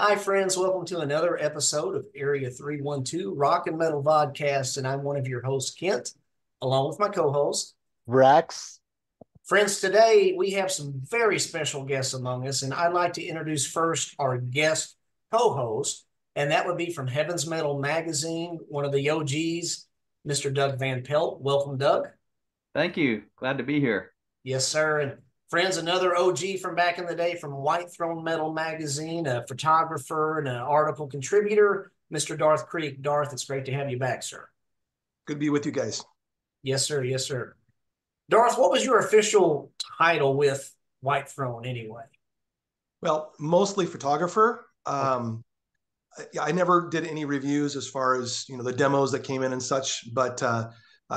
Hi friends, welcome to another episode of Area 312 Rock and Metal Vodcast, and I'm one of your hosts, Kent, along with my co-host, Rex. Friends, today we have some very special guests among us, and I'd like to introduce first our guest co-host, and that would be from Heaven's Metal Magazine, one of the OGs, Mr. Doug van Pelt. Welcome, Doug. Thank you. Glad to be here. Yes, sir. And friends, another OG from back in the day from White Throne Metal Magazine, a photographer and an article contributor, Mr. Darth Creek. Darth, it's great to have you back, sir. Good to be with you guys. Yes, sir. Yes, sir. Darth, what was your official title with White Throne anyway? Well, mostly photographer. I never did any reviews as far as, you know, the demos that came in and such, but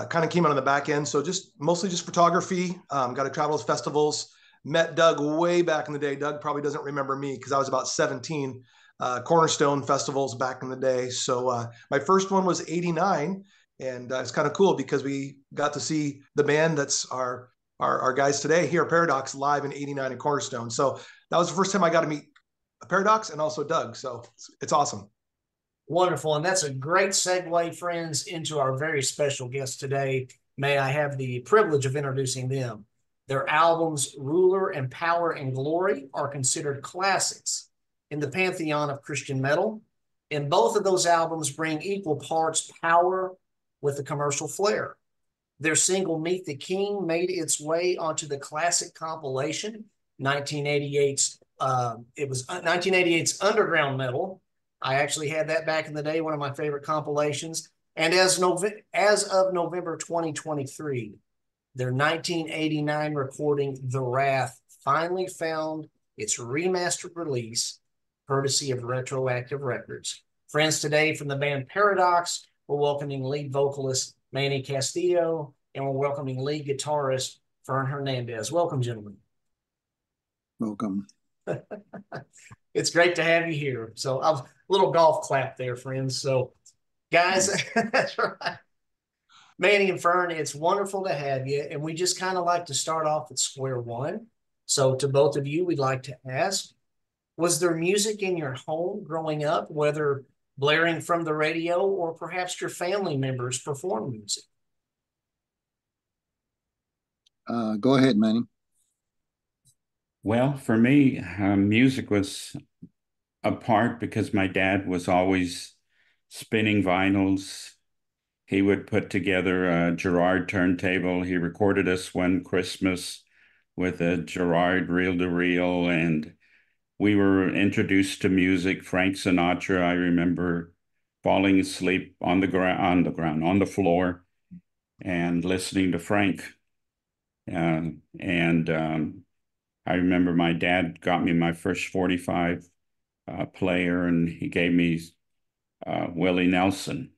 kind of came out on the back end. So just mostly just photography, got to travel to festivals, met Doug way back in the day. Doug probably doesn't remember me because I was about 17, Cornerstone festivals back in the day. So my first one was 89. And it's kind of cool because we got to see the band that's our guys today here at Paradox live in 89 at Cornerstone. So that was the first time I got to meet Paradox and also Doug. So it's awesome. Wonderful. And that's a great segue, friends, into our very special guest today. May I have the privilege of introducing them. Their albums, Ruler and Power and Glory, are considered classics in the pantheon of Christian metal. And both of those albums bring equal parts power with a commercial flair. Their single, Meet the King, made its way onto the classic compilation, 1988's Underground Metal. I actually had that back in the day, one of my favorite compilations. And as of November 2023, their 1989 recording, The Wrath, finally found its remastered release, courtesy of Retroactive Records. Friends, today from the band Paradox, we're welcoming lead vocalist Manny Castillo, and we're welcoming lead guitarist Fern Hernandez. Welcome, gentlemen. Welcome. It's great to have you here. So a little golf clap there, friends. So guys, that's right. Manny and Fern, it's wonderful to have you. And we just kind of like to start off at square one. So to both of you, we'd like to ask, was there music in your home growing up, whether blaring from the radio or perhaps your family members perform music? Go ahead, Manny. Well, for me, music was a part because my dad was always spinning vinyls. He would put together a Gerard turntable. He recorded us one Christmas with a Gerard reel-to-reel, and we were introduced to music. Frank Sinatra, I remember falling asleep on the floor and listening to Frank. I remember my dad got me my first 45 player, and he gave me Willie Nelson,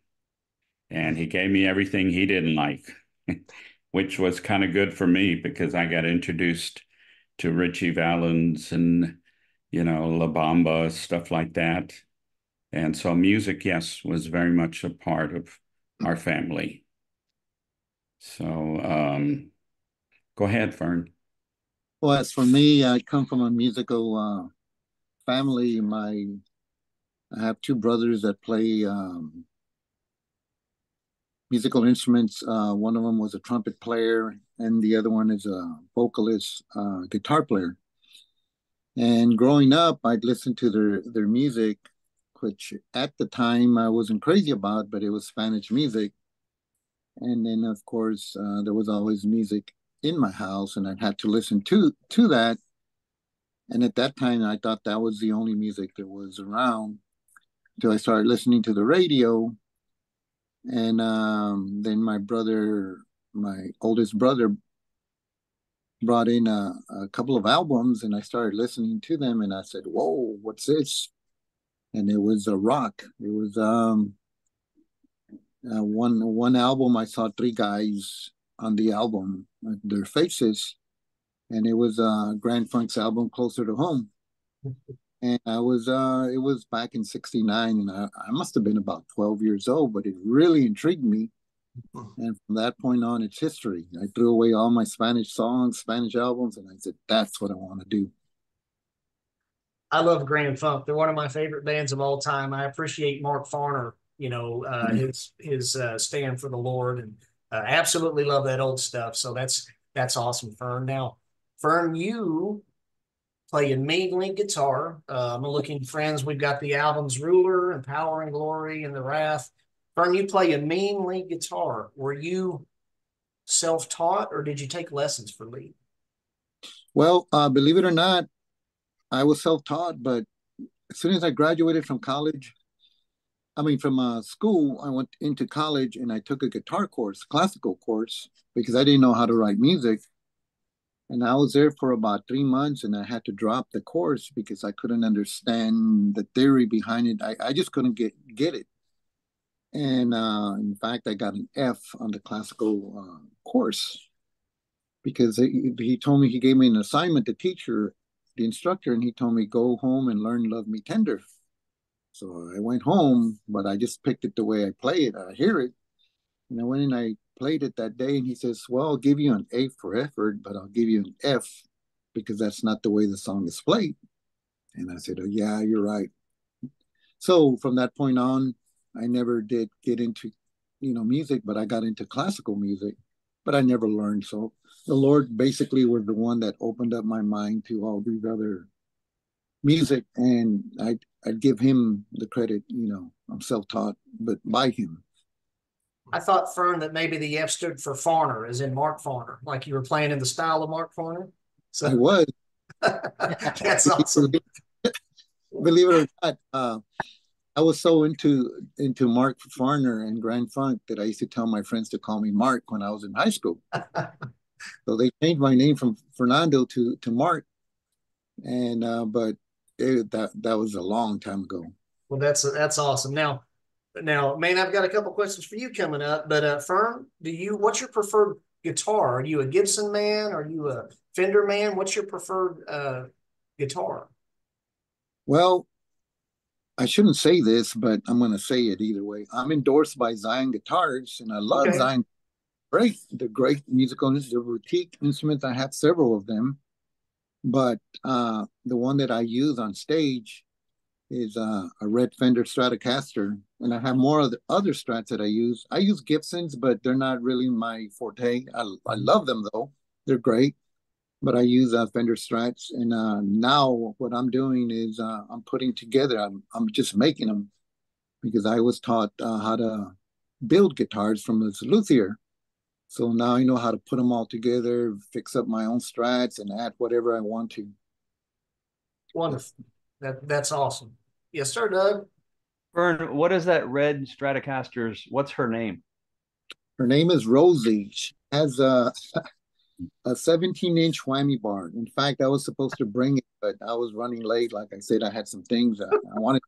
and he gave me everything he didn't like, which was kind of good for me because I got introduced to Richie Valens and, you know, La Bamba, stuff like that. And so music, yes, was very much a part of our family. So go ahead, Fern. Well, as for me, I come from a musical family. I have two brothers that play musical instruments. One of them was a trumpet player, and the other one is a vocalist, guitar player. And growing up, I'd listen to their music, which at the time I wasn't crazy about, but it was Spanish music. And then, of course, there was always music in my house, and I'd have to listen to that. And at that time, I thought that was the only music that was around until I started listening to the radio. And then my oldest brother brought in a couple of albums, and I started listening to them, and I said, whoa, what's this? And it was a rock. It was one album. I saw three guys on the album, their faces, and it was Grand Funk's album Closer to Home. And it was back in 69, and I must have been about 12 years old, but it really intrigued me. And from that point on, it's history. I threw away all my Spanish songs, Spanish albums, and I said, that's what I want to do. I love Grand Funk. They're one of my favorite bands of all time. I appreciate Mark Farner, you know, his stand for the Lord, and absolutely love that old stuff. So that's awesome, Fern. Now, Fern, you play main lead guitar. I'm looking, friends, we've got the albums Ruler and Power and Glory and The Wrath. Fern, you play main lead guitar. Were you self-taught, or did you take lessons for lead? Well, believe it or not, I was self-taught, but as soon as I graduated from college, from school, I went into college and I took a guitar course, classical course, because I didn't know how to write music. And I was there for about 3 months, and I had to drop the course because I couldn't understand the theory behind it. I just couldn't get it. And in fact, I got an F on the classical course because he told me, he gave me an assignment, the teacher, the instructor, and he told me, go home and learn Love Me Tender. So I went home, but I just picked it the way I play it. I hear it. And I went and I played it that day, and he says, well, I'll give you an A for effort, but I'll give you an F because that's not the way the song is played. And I said, oh, yeah, you're right. So from that point on, I never did get into, you know, music, but I got into classical music, but I never learned. So the Lord basically was the one that opened up my mind to all these other music, and I'd give him the credit, you know. I'm self-taught, but by him. I thought, Fern, that maybe the F stood for Farner, as in Mark Farner, like you were playing in the style of Mark Farner. So I was. That's awesome. Believe it or not, I was so into Mark Farner and Grand Funk that I used to tell my friends to call me Mark when I was in high school. So they changed my name from Fernando to Mark, and but that was a long time ago. Well, that's awesome. Now, man, I've got a couple questions for you coming up. But Fern, what's your preferred guitar? Are you a Gibson man? Are you a Fender man? What's your preferred guitar? Well, I shouldn't say this, but I'm going to say it either way. I'm endorsed by Zion Guitars, and I love Zion. Great, the great musical instruments, the boutique instruments. I have several of them, but the one that I use on stage is a red Fender Stratocaster, and I have more of the other Strats that I use. I use Gibsons, but they're not really my forte. I love them, though. They're great, but I use Fender Strats, and now what I'm doing is I'm putting together, I'm just making them, because I was taught how to build guitars from this luthier. So now I know how to put them all together, fix up my own Strats, and add whatever I want to. Wonderful. That's awesome. Yes, sir, Doug. Fern, what is that red Stratocaster's? What's her name? Her name is Rosie. She has a 17-inch whammy bar. In fact, I was supposed to bring it, but I was running late. Like I said, I had some things I wanted.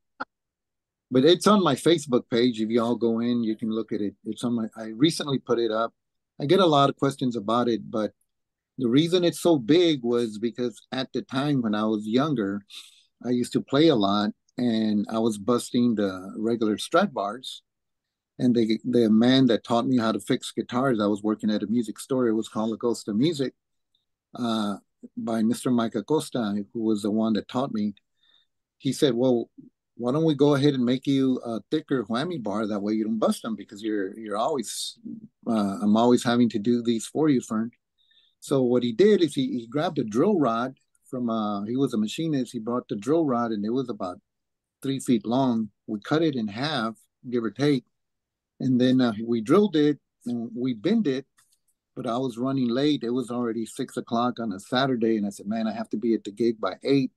But it's on my Facebook page. If you all go in, you can look at it. It's on my. I recently put it up. I get a lot of questions about it, but the reason it's so big was because at the time when I was younger, I used to play a lot, and I was busting the regular Strat bars. And the man that taught me how to fix guitars, I was working at a music store. It was called Acosta Music by Mr. Mike Acosta, who was the one that taught me. He said, well, why don't we go ahead and make you a thicker whammy bar? That way you don't bust them, because you're always, I'm always having to do these for you, Fern. So what he did is he grabbed a drill rod from, he was a machinist. He brought the drill rod, and it was about 3 feet long. We cut it in half, give or take. And then we drilled it and we bent it, but I was running late. It was already 6 o'clock on a Saturday. And I said, man, I have to be at the gig by 8.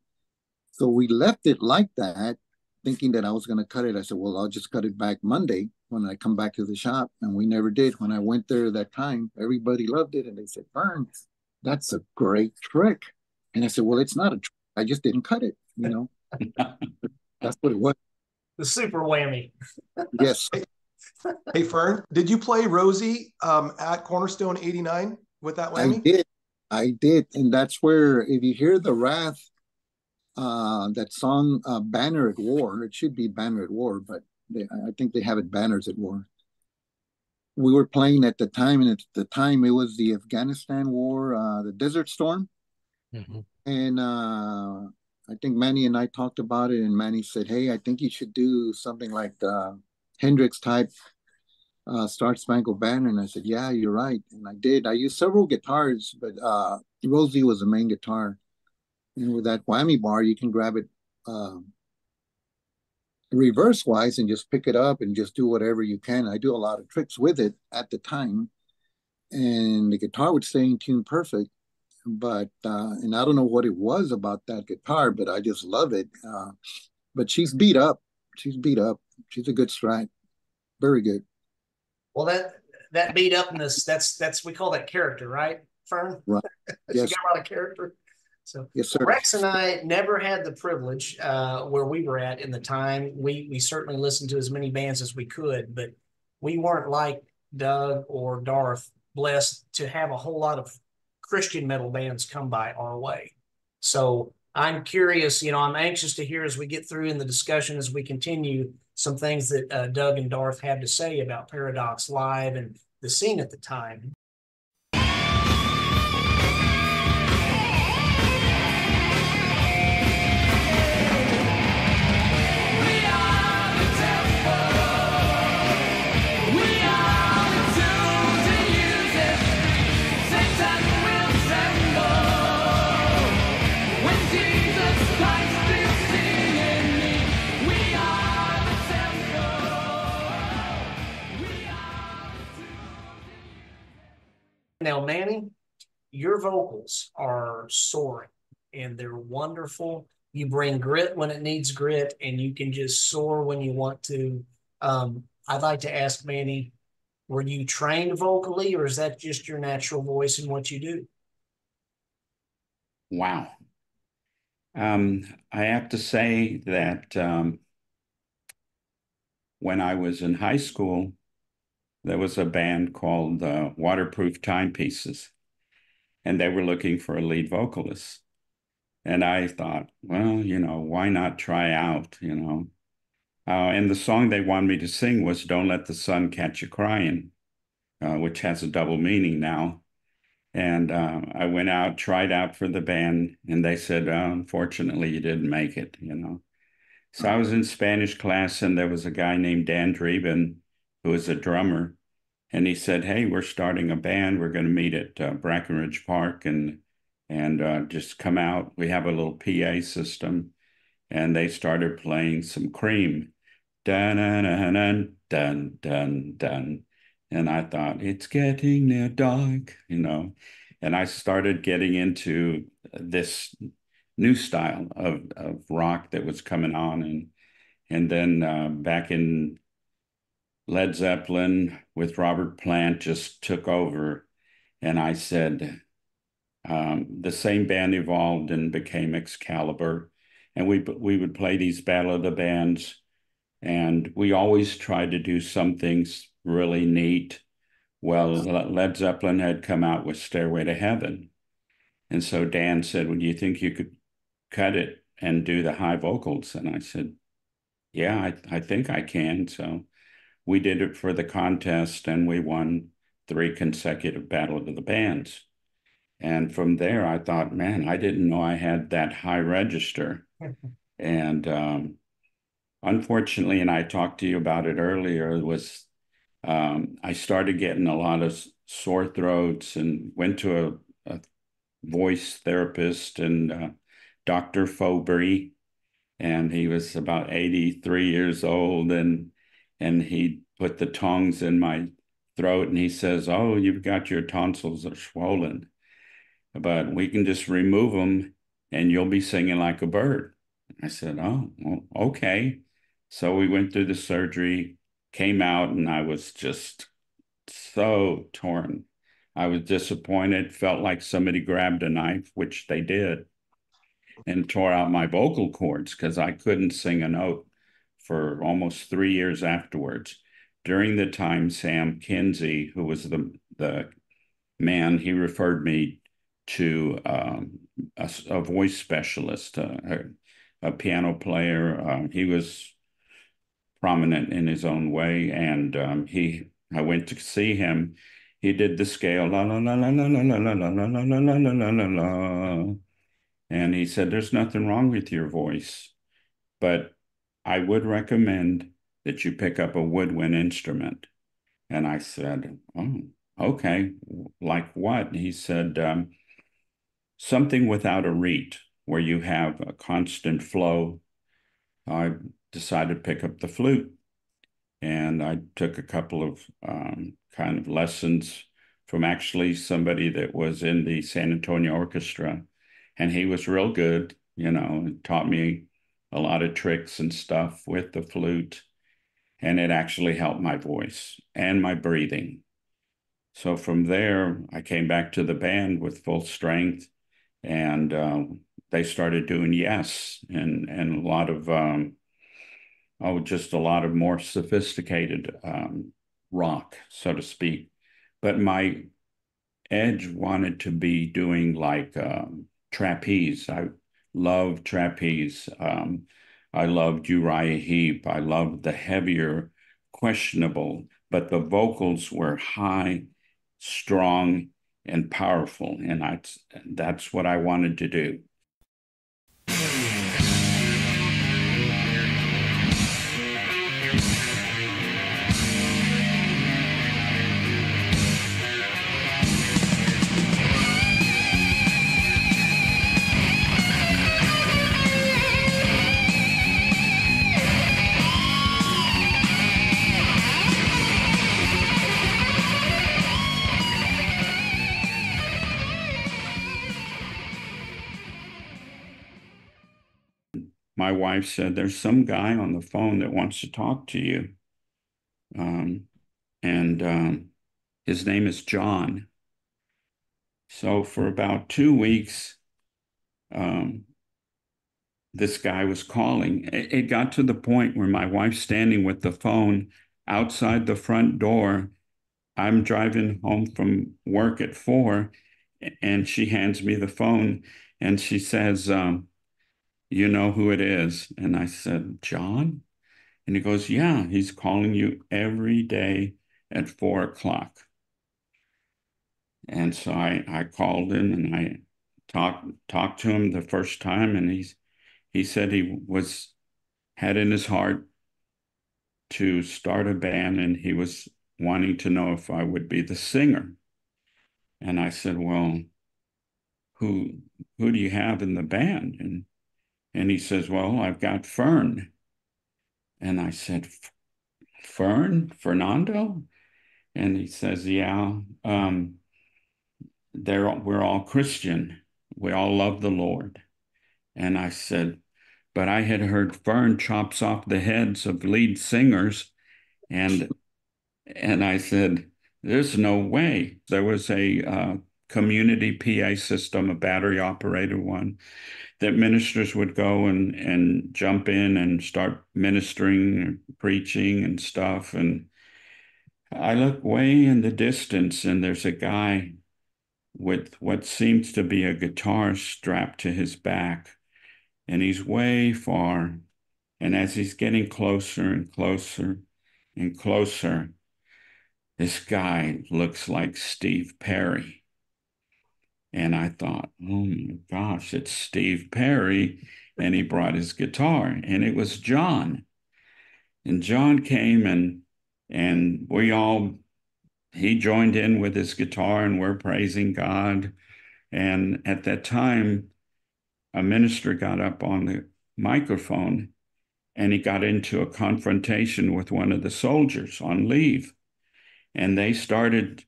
So we left it like that, thinking that I was going to cut it. I said, well, I'll just cut it back Monday when I come back to the shop. And we never did. When I went there that time, everybody loved it. And they said, Fern, that's a great trick. And I said, well, it's not a trick. I just didn't cut it, you know. That's what it was. The super whammy. Yes. Hey, Fern, did you play Rosie at Cornerstone 89 with that whammy? I did. And that's where, if you hear The Wrath, that song, Banner at War, it should be Banner at War, but I think they have it Banners at War. We were playing at the time, and at the time it was the Afghanistan War, the Desert Storm. Mm-hmm. And I think Manny and I talked about it, and Manny said, hey, I think you should do something like the Hendrix type Star Spangled Banner. And I said, yeah, you're right. And I did. I used several guitars, but Rosie was the main guitar. And with that whammy bar, you can grab it reverse wise and just pick it up and just do whatever you can. I do a lot of tricks with it at the time, and the guitar would stay in tune perfect. But and I don't know what it was about that guitar, but I just love it. But she's beat up. She's beat up. She's a good Strat, very good. Well, that beat upness, that's we call that character, right, Fern? Right. Yes. She got a lot of character. So yes, sir. Rex and I never had the privilege where we were at in the time. We certainly listened to as many bands as we could, but we weren't like Doug or Darth, blessed to have a whole lot of Christian metal bands come by our way. So I'm curious, you know, I'm anxious to hear as we get through in the discussion, as we continue, some things that Doug and Darth had to say about Paradox Live and the scene at the time. Now, Manny, your vocals are soaring, and they're wonderful. You bring grit when it needs grit, and you can just soar when you want to. I'd like to ask Manny, were you trained vocally, or is that just your natural voice in what you do? Wow. I have to say that when I was in high school, there was a band called Waterproof Timepieces, and they were looking for a lead vocalist. And I thought, well, you know, why not try out, you know? And the song they wanted me to sing was Don't Let the Sun Catch You Crying, which has a double meaning now. And I went out, tried out for the band, and they said, oh, unfortunately, you didn't make it, you know? So I was in Spanish class, and there was a guy named Dan Dreeben, who was a drummer, and he said, hey, we're starting a band. We're going to meet at Brackenridge Park and just come out. We have a little PA system. And they started playing some Cream. Dun-dun-dun, dun-dun-dun. And I thought, it's getting near dark, you know. And I started getting into this new style of rock that was coming on. And then back in Led Zeppelin with Robert Plant just took over. And I said, the same band evolved and became Excalibur. And we would play these Battle of the Bands. And we always tried to do some things really neat. Well, Led Zeppelin had come out with Stairway to Heaven. And so Dan said, well, do you think you could cut it and do the high vocals? And I said, yeah, I think I can. So we did it for the contest, and we won 3 consecutive Battle of the Bands. And from there, I thought, man, I didn't know I had that high register. And unfortunately, and I talked to you about it earlier, was I started getting a lot of sore throats and went to a voice therapist and Dr. Fowbury, and he was about 83 years old, and he put the tongs in my throat, and he says, oh, you've got your tonsils are swollen, but we can just remove them and you'll be singing like a bird. I said, oh, well, okay. So we went through the surgery, came out, and I was just so torn. I was disappointed, felt like somebody grabbed a knife, which they did, and tore out my vocal cords because I couldn't sing a note for almost 3 years afterwards. During the time, Sam Kinsey, who was the man, he referred me to a voice specialist, a piano player. He was prominent in his own way, and I went to see him. He did the scale, la la la la la la la la la la la la la la la. And he said, there's nothing wrong with your voice, but I would recommend that you pick up a woodwind instrument. And I said, oh, okay, like what? He said, something without a reed, where you have a constant flow. I decided to pick up the flute. And I took a couple of kind of lessons from actually somebody that was in the San Antonio Orchestra. And he was real good, you know, and taught me a lot of tricks and stuff with the flute. And it actually helped my voice and my breathing. So from there, I came back to the band with full strength, and they started doing Yes and a lot of, just a lot of more sophisticated rock, so to speak. But my edge wanted to be doing like trapeze. I love trapeze. I loved Uriah Heep. I loved the heavier, questionable, but the vocals were high, strong, and powerful. And that's what I wanted to do. My wife said, there's some guy on the phone that wants to talk to you. His name is John. So for about 2 weeks, this guy was calling. It got to the point where my wife's standing with the phone outside the front door. I'm driving home from work at 4, and she hands me the phone, and she says, you know who it is? And I said, John? And he goes, yeah, he's calling you every day at 4 o'clock. And so I called him, and I talked to him the first time, and he said he had in his heart to start a band, and he was wanting to know if I would be the singer. And I said, well, who do you have in the band? And he says, well, I've got Fern. And I said, Fern? Fernando? And he says, yeah, we're all Christian. We all love the Lord. And I said, but I had heard Fern chops off the heads of lead singers. And I said, there's no way. There was a community PA system, a battery-operated one, that ministers would go and jump in and start ministering and preaching and stuff. And I look way in the distance, and there's a guy with what seems to be a guitar strapped to his back, and he's way far. And as he's getting closer and closer and closer, this guy looks like Steve Perry. And I thought, oh my gosh, it's Steve Perry. And he brought his guitar, and it was John. And John came, and he joined in with his guitar, and we're praising God. And at that time, a minister got up on the microphone, and he got into a confrontation with one of the soldiers on leave. And they started,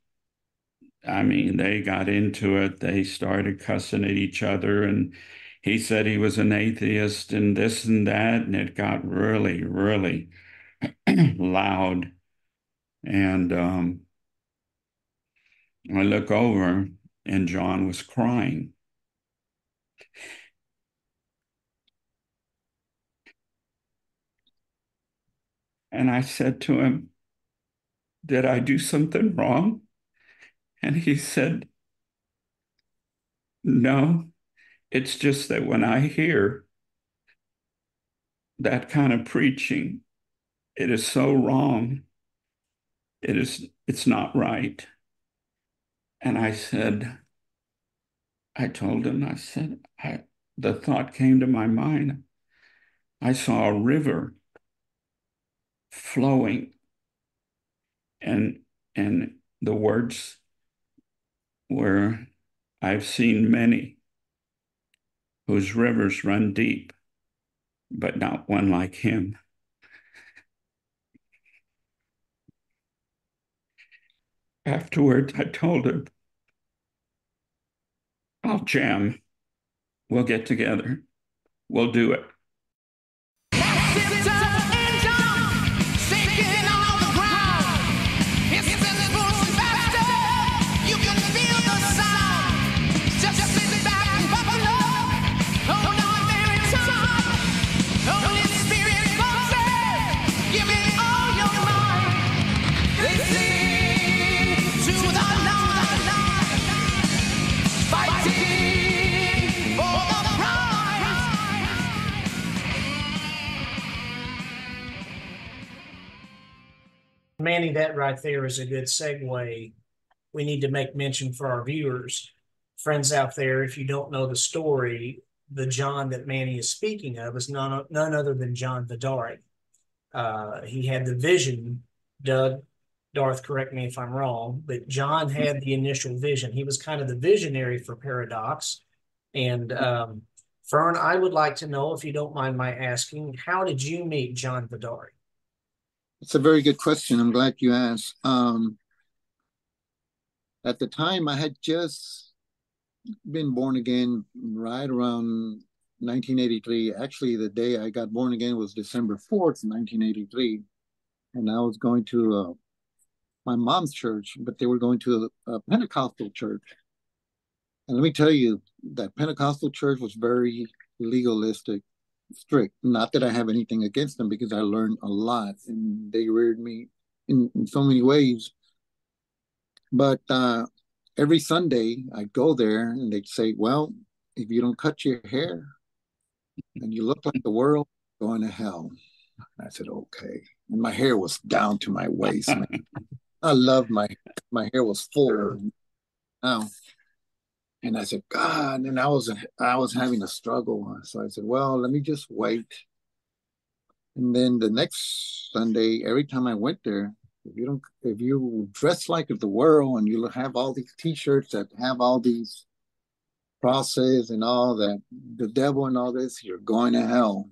they got into it. They started cussing at each other, and he said he was an atheist and this and that, and it got really, really loud. And I look over, and John was crying. And I said to him, did I do something wrong? And he said, no, it's just that when I hear that kind of preaching, it is so wrong. It's not right. And I told him, I said, the thought came to my mind. I saw a river flowing, and the words were, I've seen many whose rivers run deep, but not one like him. Afterwards, I told him, I'll jam. We'll get together. We'll do it. Manny, that right there is a good segue. We need to make mention for our viewers, friends out there, if you don't know the story, the John that Manny is speaking of is none other than John Vidaurri. He had the vision, Doug, Darth, correct me if I'm wrong, but John had the initial vision. He was kind of the visionary for Paradox. And Fern, I would like to know, if you don't mind my asking, how did you meet John Vidaurri? It's a very good question. I'm glad you asked. At the time, I had just been born again right around 1983. Actually, the day I got born again was December 4th, 1983. And I was going to my mom's church, but they were going to a Pentecostal church. And let me tell you, that Pentecostal church was very legalistic. Strict. Not that I have anything against them, because I learned a lot and they reared me in so many ways. But every Sunday I'd go there and they'd say, well, if you don't cut your hair and you look like the world, you're going to hell. I said, okay. And my hair was down to my waist. Man. I loved my hair was full. And I said, God, and I was having a struggle. So I said, well, let me just wait. And then the next Sunday, every time I went there, if you dress like the world and you have all these T-shirts that have all these crosses and all that, the devil and all this, you're going to hell.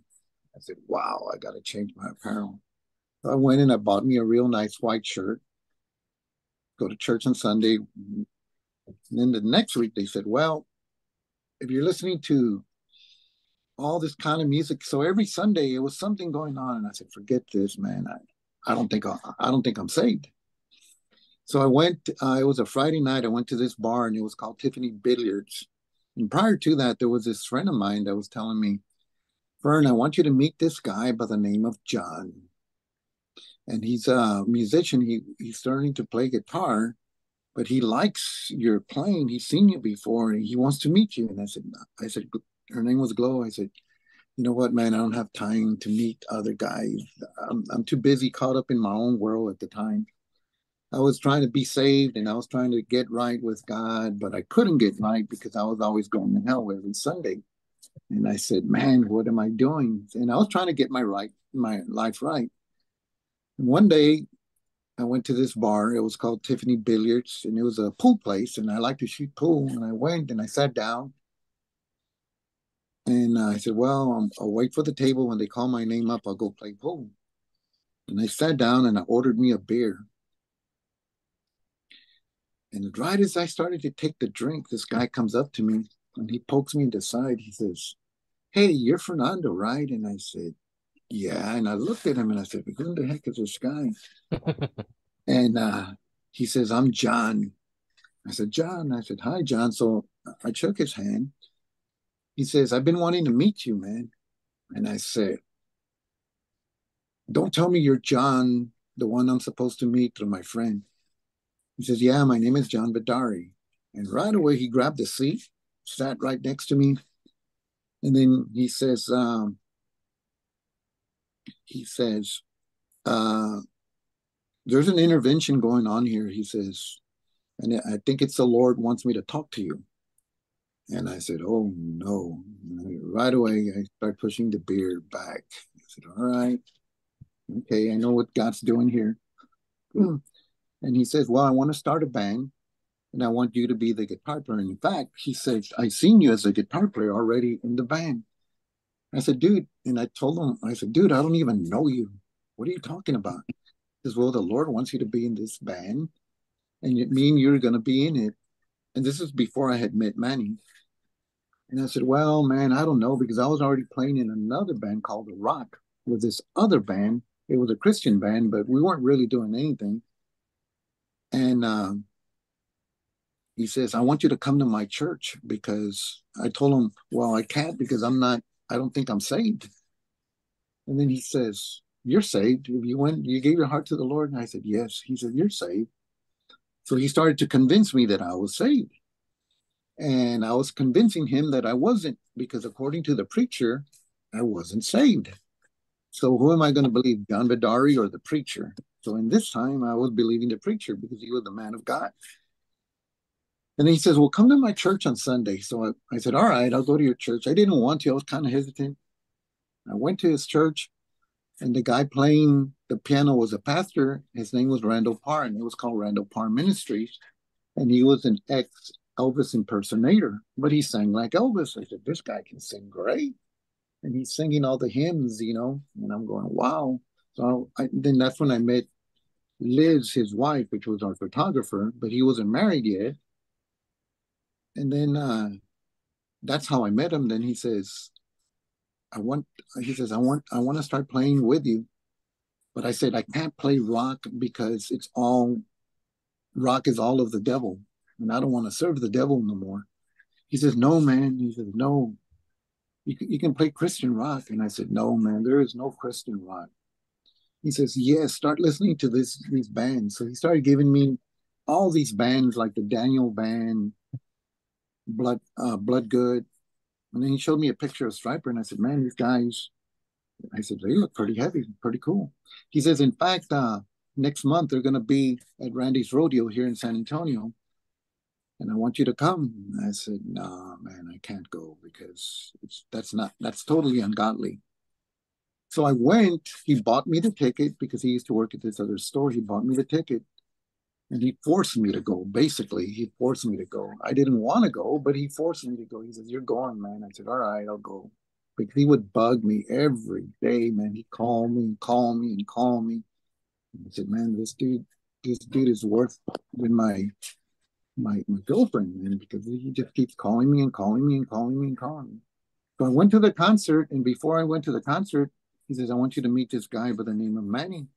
I said, wow, I got to change my apparel. So I went and I bought me a real nice white shirt. Go to church on Sunday. And then the next week they said, well, if you're listening to all this kind of music, so every Sunday it was something going on. And I said, forget this, man. I don't think I'm saved. So I went, it was a Friday night. I went to this bar and it was called Tiffany Billiards. And prior to that, there was this friend of mine that was telling me, Fern, I want you to meet this guy by the name of John. And he's a musician. He's starting to play guitar. But he likes your playing. He's seen you before. And he wants to meet you. And I said, her name was Glow. I said, you know what, man? I don't have time to meet other guys. I'm too busy, caught up in my own world at the time. I was trying to be saved and I was trying to get right with God, but I couldn't get right because I was always going to hell every Sunday. And I said, man, what am I doing? And I was trying to get my life right. And one day, I went to this bar. It was called Tiffany Billiards, and it was a pool place, and I like to shoot pool. And I went and I sat down, and I said, well, I'll wait for the table. When they call my name up, I'll go play pool. And I sat down, and I ordered me a beer. And right as I started to take the drink, this guy comes up to me, and he pokes me in the side. He says, hey, you're Fernando, right? And I said, yeah. And I looked at him and I said, who the heck is this guy? And he says, I'm John. I said, John. I said, hi, John. So I shook his hand. He says, I've been wanting to meet you, man. And I said, don't tell me you're John, the one I'm supposed to meet through my friend. He says, yeah, my name is John Vidaurri. And right away, he grabbed a seat, sat right next to me. And then he says, there's an intervention going on here, he says, and I think it's the Lord wants me to talk to you. And I said, oh, no. Right away, I start pushing the beard back. I said, all right. Okay, I know what God's doing here. And he says, well, I want to start a band, and I want you to be the guitar player. And in fact, he says, I've seen you as a guitar player already in the band. I said, dude, and I told him, I said, dude, I don't even know you. What are you talking about? He says, well, the Lord wants you to be in this band, and it means you're going to be in it. And this is before I had met Manny. And I said, well, man, I don't know, because I was already playing in another band called The Rock with this other band. It was a Christian band, but we weren't really doing anything. And he says, I want you to come to my church, because I told him, well, I can't, because I don't think I'm saved. And then he says, you're saved. If you gave your heart to the Lord. And I said, yes. He said, you're saved. So he started to convince me that I was saved. And I was convincing him that I wasn't, because according to the preacher, I wasn't saved. So who am I going to believe, John Vidaurri or the preacher? So in this time, I was believing the preacher, because he was the man of God. And he says, well, come to my church on Sunday. So I said, all right, I'll go to your church. I didn't want to. I was kind of hesitant. I went to his church, and the guy playing the piano was a pastor. His name was Randall Parr, and it was called Randall Parr Ministries. And he was an ex-Elvis impersonator, but he sang like Elvis. I said, this guy can sing great. And he's singing all the hymns, you know, and I'm going, wow. So then that's when I met Liz, his wife, which was our photographer, but he wasn't married yet. And then that's how I met him. Then he says, I want to start playing with you. But I said, I can't play rock, because rock is all of the devil. And I don't want to serve the devil no more. He says, no, man. He says, no. You can play Christian rock. And I said, no, man, there is no Christian rock. He says, yes, start listening to these bands. So he started giving me all these bands, like the Daniel Band, Bloodgood. And then he showed me a picture of Stryper. And I said, man, these guys, I said, they look pretty heavy, pretty cool. He says, in fact, next month, they're going to be at Randy's Rodeo here in San Antonio. And I want you to come. And I said, nah, man, I can't go, because that's totally ungodly. So I went. He bought me the ticket, because he used to work at this other store. He bought me the ticket, and he forced me to go. Basically, he forced me to go. I didn't want to go, but he forced me to go. He says, you're going, man. I said, all right, I'll go. Because he would bug me every day, man. He'd call me and call me and call me. And I said, man, this dude is worse than my girlfriend, man, because he just keeps calling me and calling me and calling me and calling me. So I went to the concert, and before I went to the concert, he says, I want you to meet this guy by the name of Manny.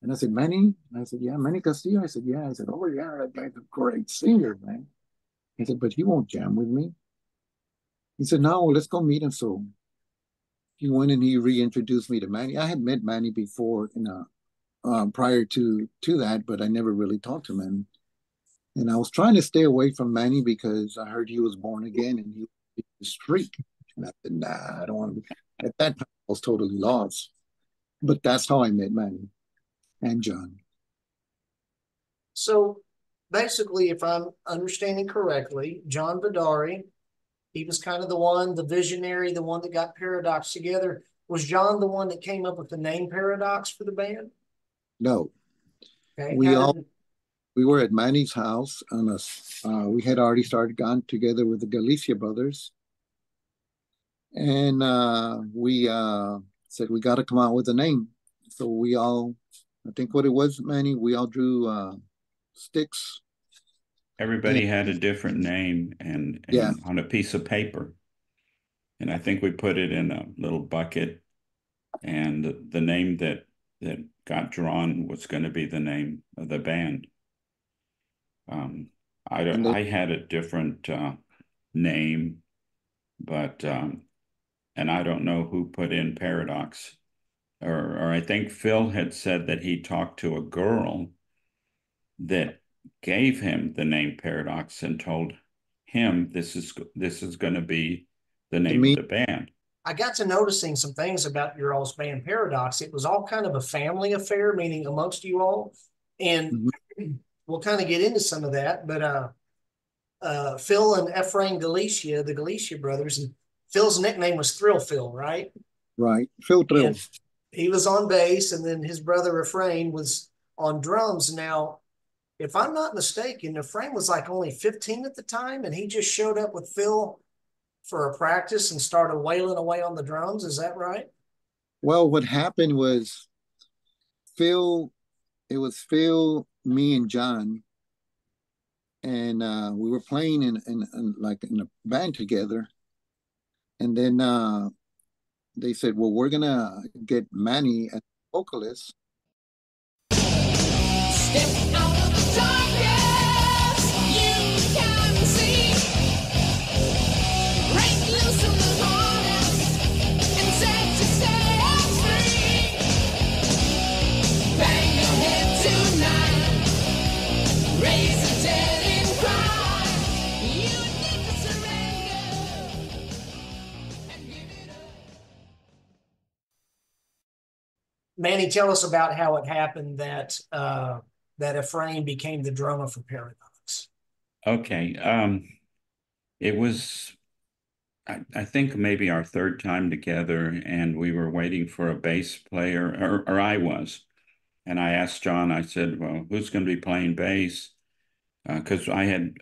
And I said, Manny? And I said, yeah, Manny Castillo. I said, yeah. I said, oh, yeah, that guy's a great singer, man. He said, but he won't jam with me. He said, no, let's go meet him. So he went and he reintroduced me to Manny. I had met Manny before, prior to that, but I never really talked to him. And I was trying to stay away from Manny, because I heard he was born again and he was a streak. And I said, nah, I don't want to be. At that time, I was totally lost. But that's how I met Manny and John. So basically, if I'm understanding correctly, John Vidaurri, he was kind of the one, the visionary, the one that got Paradox together. Was John the one that came up with the name Paradox for the band? No. Okay, we were at Manny's house, and we had already started going together with the Galicia brothers. And we said, we got to come out with a name. So we all, I think what it was, Manny, we all drew sticks. Everybody had a different name and yeah, on a piece of paper. And I think we put it in a little bucket. And the name that got drawn was going to be the name of the band. I had a different name, but and I don't know who put in Paradox, or I think Phil had said that he talked to a girl that gave him the name Paradox and told him this is going to be the name of the band. I got to noticing some things about your all's band Paradox. It was all kind of a family affair, meaning amongst you all, and. Mm-hmm. We'll kind of get into some of that, but Phil and Ephraim Galicia, the Galicia brothers, and Phil's nickname was Thrill Phil, right? Right, Phil Thrill. And he was on bass, and then his brother Ephraim was on drums. Now, if I'm not mistaken, Ephraim was like only 15 at the time, and he just showed up with Phil for a practice and started wailing away on the drums. Is that right? Well, what happened was Phil, me, and John, and we were playing in a band together, and then they said, "Well, we're gonna get Manny as vocalist." Step out of the darkness, you can see. Break loose from the harness and set to stay free. Bang your head tonight, raise a dead and cry. You need to surrender and give it up. Manny, tell us about how it happened that that Ephraim became the drummer for Paradox. Okay. It was, I think, maybe our third time together, and we were waiting for a bass player, or I was. And I asked John, I said, well, who's going to be playing bass? Because I had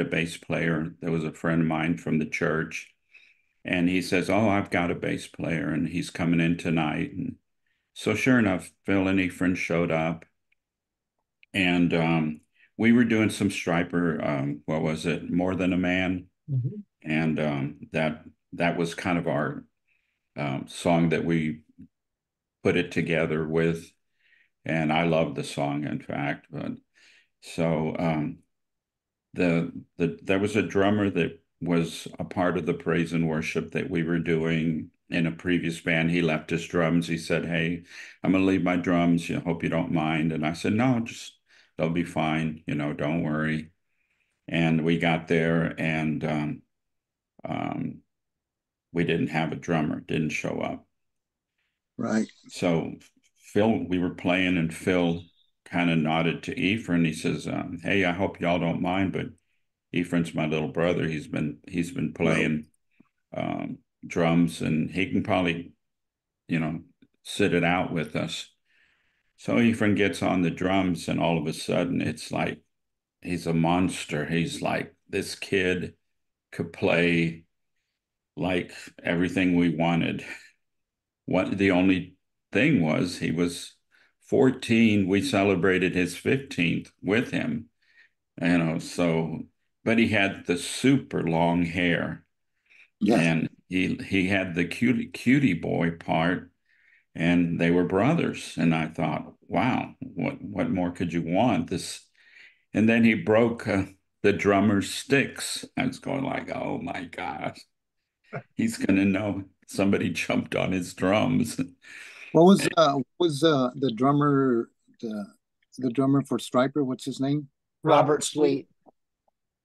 a bass player that was a friend of mine from the church. And he says, oh, I've got a bass player, and he's coming in tonight. And so sure enough, Phil and Ephraim showed up. And we were doing some Stryper, what was it, More Than a Man? Mm-hmm. And that was kind of our song that we put it together with. And I love the song, in fact. But so there was a drummer that was a part of the praise and worship that we were doing in a previous band. He left his drums. He said, hey, I'm going to leave my drums. I hope you don't mind. And I said, no, just... they'll be fine, you know, don't worry. And we got there, and we didn't have a drummer, didn't show up. Right. So Phil, we were playing, and Phil kind of nodded to Ephraim. He says, hey, I hope y'all don't mind, but Ephraim's my little brother. He's been playing drums, and he can probably, you know, sit it out with us. So Ephraim gets on the drums, and all of a sudden, it's like he's a monster. He's like, this kid could play like everything we wanted. What the only thing was, he was 14. We celebrated his 15th with him, you know. So, but he had the super long hair, yes. And he had the cutie boy part. And they were brothers. And I thought, wow, what more could you want? This, and then he broke the drummer's sticks. I was going like, oh my gosh, he's going to know somebody jumped on his drums. What was the drummer, the drummer for Stryper? What's his name? Robert Sweet.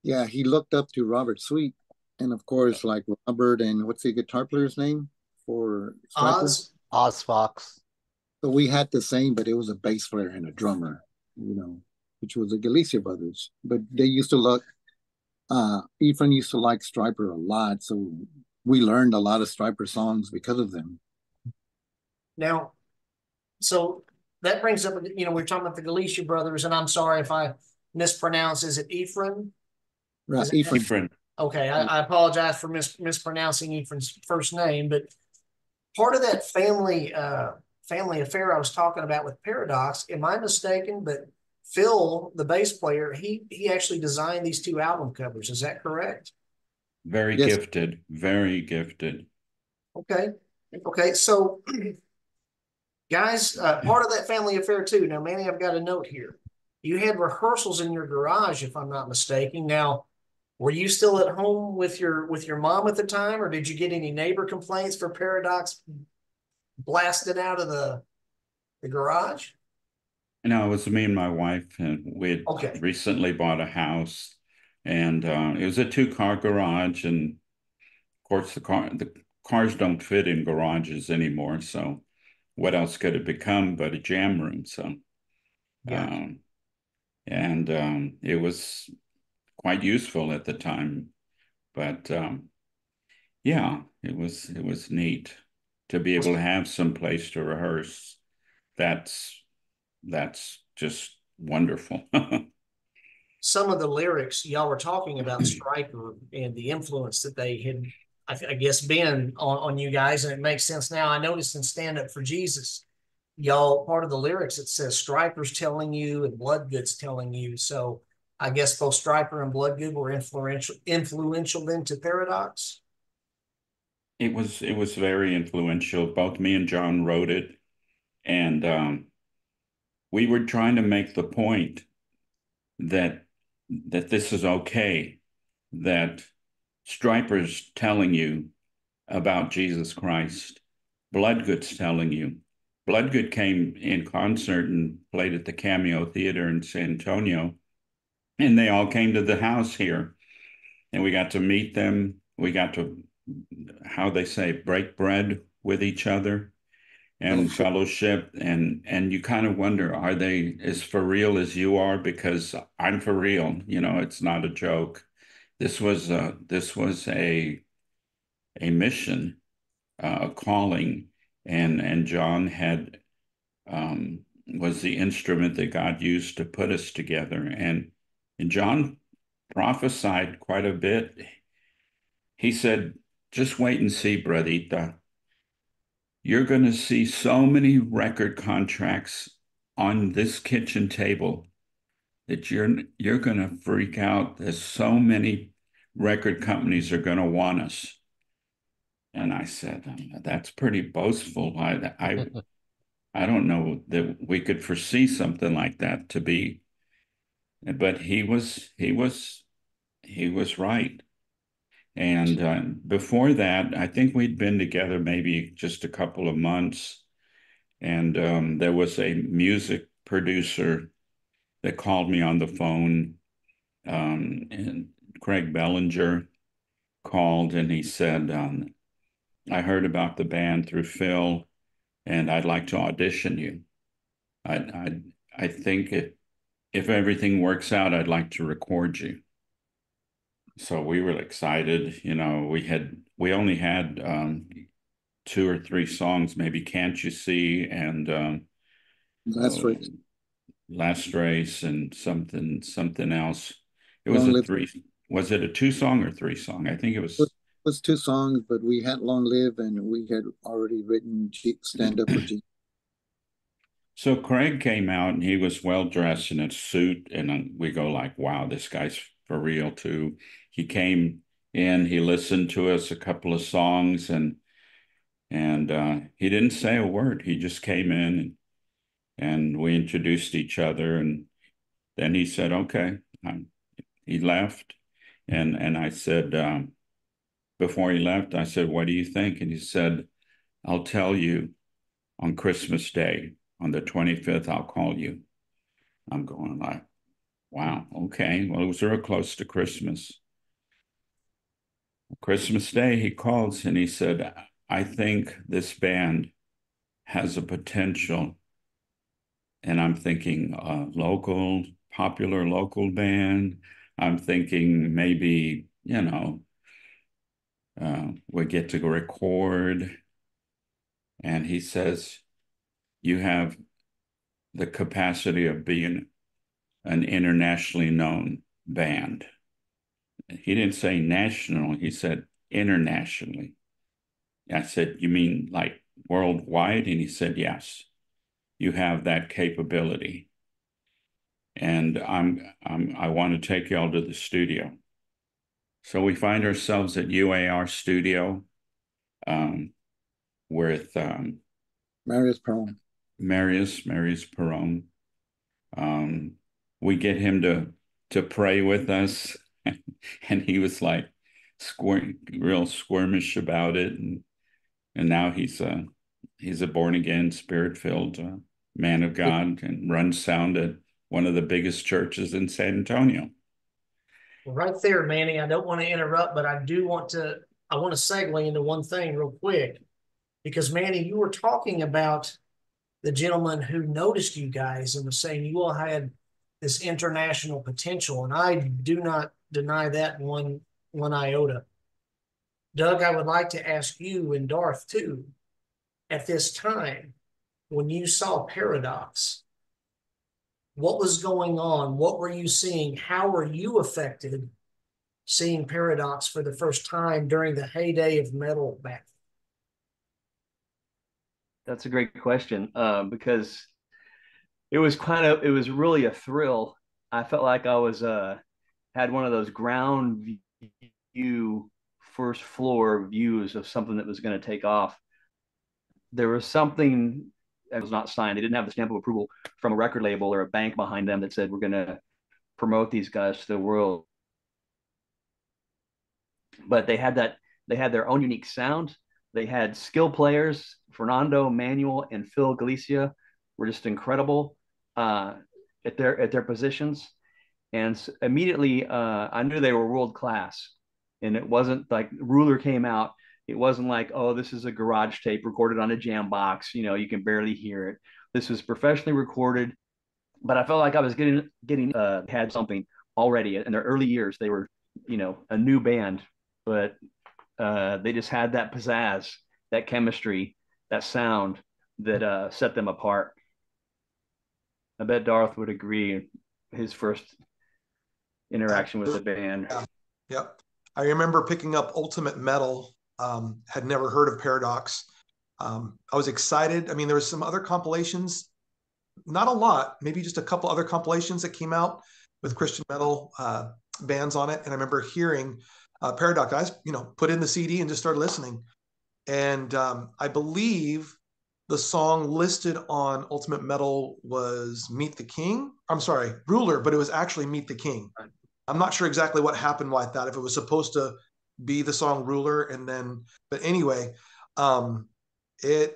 Yeah, he looked up to Robert Sweet. And of course, like Robert, and what's the guitar player's name for Stryper? Oz Fox. So we had the same, but it was a bass player and a drummer, you know, which was the Galicia brothers. But they used to look, Ephraim used to like Stryper a lot. So we learned a lot of Stryper songs because of them. Now, so that brings up, you know, we're talking about the Galicia brothers, and I'm sorry if I mispronounce. Is it Ephraim? Right, Ephraim. Okay, I apologize for mispronouncing Ephraim's first name, but part of that family affair I was talking about with Paradox, am I mistaken? But Phil, the bass player, he actually designed these two album covers. Is that correct? Very yes. Gifted. Very gifted. Okay. Okay. So, guys, part of that family affair too. Now, Manny, I've got a note here. You had rehearsals in your garage, if I'm not mistaken. Now, were you still at home with your mom at the time, or did you get any neighbor complaints for Paradox blasted out of the garage? No, it was me and my wife, and we had recently bought a house, and it was a 2-car garage, and of course the cars don't fit in garages anymore. So what else could it become but a jam room? So, yeah. It was quite useful at the time. But yeah, it was neat to be able to have some place to rehearse. That's just wonderful. Some of the lyrics y'all were talking about Stryper and the influence that they had, I guess, been on you guys, and it makes sense now. I noticed in Stand Up for Jesus, y'all, part of the lyrics, it says Stryper's telling you and Bloodgood's telling you. So I guess both Stryper and Bloodgood were influential then to Paradox. It was very influential. Both me and John wrote it, and we were trying to make the point that this is okay, that Stryper's telling you about Jesus Christ, Bloodgood's telling you. Bloodgood came in concert and played at the Cameo Theater in San Antonio, and they all came to the house here, and we got to meet them. We got to, how they say, break bread with each other and fellowship, and you kind of wonder, are they as for real as you are? Because I'm for real, you know, it's not a joke. This was a mission, a calling, and John had was the instrument that God used to put us together, and John prophesied quite a bit. He said, "Just wait and see, Bradita. You're going to see so many record contracts on this kitchen table that you're going to freak out. There's so many record companies are going to want us." And I said, "That's pretty boastful. I don't know that we could foresee something like that to be." But he was right. And before that, I think we'd been together maybe just a couple of months. And there was a music producer that called me on the phone. And Craig Bellinger called, and he said, "I heard about the band through Phil, and I'd like to audition you. I think if everything works out, I'd like to record you." So we were excited, you know. We only had 2 or 3 songs, maybe "Can't You See" and "Last Race" and something else. It was a three. Was it a 2-song or 3-song? I think it was 2 songs, but we had "Long Live" and we had already written "Stand Up for Jesus." So Craig came out, and he was well dressed in a suit, and we go like, "Wow, this guy's for real too." He came in, he listened to us a couple of songs, and he didn't say a word. He just came in, and we introduced each other, and then he said, "Okay." He left, and I said, before he left, I said, "What do you think?" And he said, "I'll tell you on Christmas Day, on the 25th, I'll call you." I'm going like, "Wow, okay." Well, it was real close to Christmas. Christmas Day, he calls, and he said, "I think this band has a potential." And I'm thinking popular local band. I'm thinking maybe, you know, we get to record. And he says, "You have the capacity of being an internationally known band." He didn't say national, he said internationally. I said, "You mean like worldwide?" And he said, "Yes, you have that capability. And I want to take y'all to the studio." So we find ourselves at UAR Studio with Marius Perron. Marius Perron. We get him to pray with us, and he was like real squirmish about it, and now he's a born again, spirit filled man of God, and runs sound at one of the biggest churches in San Antonio. Well, right there, Manny. I don't want to interrupt, but I want to segue into one thing real quick, because Manny, you were talking about the gentleman who noticed you guys and was saying you all had this international potential, and I do not deny that one iota. Doug, I would like to ask you and Darth too, at this time, when you saw Paradox, what was going on? What were you seeing? How were you affected seeing Paradox for the first time during the heyday of metal back? That's a great question, because it was it was really a thrill. I felt like I was had one of those ground view, first floor views of something that was going to take off. There was something that was not signed. They didn't have the stamp of approval from a record label or a bank behind them that said, we're going to promote these guys to the world. But they had that, they had their own unique sound. They had skill players. Fernando, Manuel, and Phil Galicia were just incredible at their positions. And immediately I knew they were world class. And it wasn't like Ruler came out. It wasn't like, oh, this is a garage tape recorded on a jam box. You know, you can barely hear it. This was professionally recorded, but I felt like I was getting had something already. In their early years, they were, you know, a new band, but they just had that pizzazz, that chemistry, that sound that set them apart. I bet Darth would agree. His first interaction with the band. Yeah. Yep. I remember picking up Ultimate Metal, had never heard of Paradox. I was excited. I mean, there was some other compilations, not a lot, maybe just a couple other compilations that came out with Christian metal bands on it. And I remember hearing Paradox. I, you know, put in the CD and just started listening. And I believe the song listed on Ultimate Metal was Meet the King. I'm sorry, Ruler, but it was actually Meet the King. Right. I'm not sure exactly what happened with that, if it was supposed to be the song Ruler and then, but anyway, it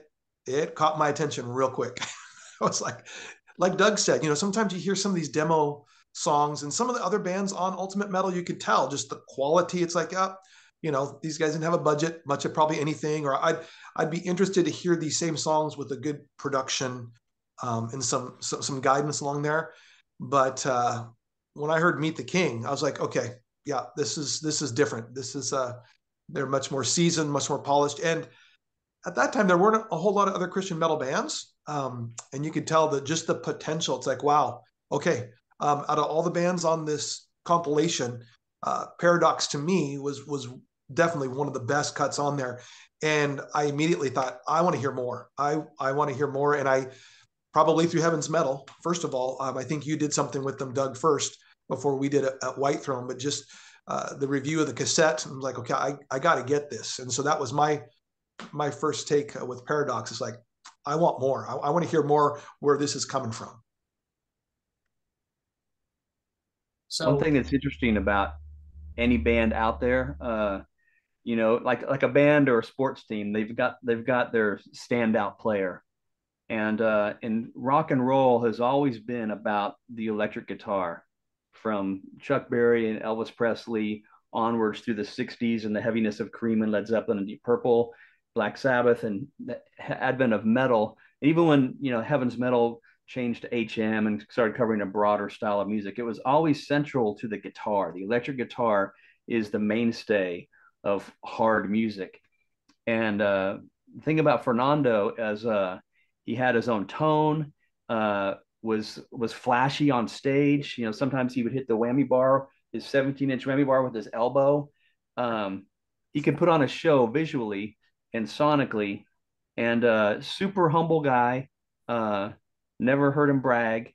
caught my attention real quick. I was like Doug said, you know, sometimes you hear some of these demo songs and some of the other bands on Ultimate Metal, you could tell just the quality. It's like, oh, you know, these guys didn't have a budget much of probably anything, or I'd be interested to hear these same songs with a good production and some guidance along there. But, when I heard Meet the King, I was like, okay, yeah, this is different. This is, they're much more seasoned, much more polished. And at that time, there weren't a whole lot of other Christian metal bands. And you could tell that just the potential, it's like, wow, okay. Out of all the bands on this compilation, Paradox to me was definitely one of the best cuts on there. And I immediately thought, I want to hear more. I want to hear more. And I probably through Heaven's Metal, first of all, I think you did something with them, Doug, first, before we did it at White Throne, but just the review of the cassette, I'm like, okay, I got to get this. And so that was my first take with Paradox. It's like, I want more. I want to hear more where this is coming from. So one thing that's interesting about any band out there, you know, like a band or a sports team, they've got their standout player. And rock and roll has always been about the electric guitar. From Chuck Berry and Elvis Presley onwards through the 60s and the heaviness of Cream and Led Zeppelin and Deep Purple, Black Sabbath, and the advent of metal. And even when, you know, Heaven's Metal changed to HM and started covering a broader style of music, it was always central to the guitar. The electric guitar is the mainstay of hard music. And the thing about Fernando is he had his own tone, was flashy on stage. You know, sometimes he would hit the whammy bar, his 17-inch whammy bar with his elbow. He could put on a show visually and sonically, and super humble guy, never heard him brag,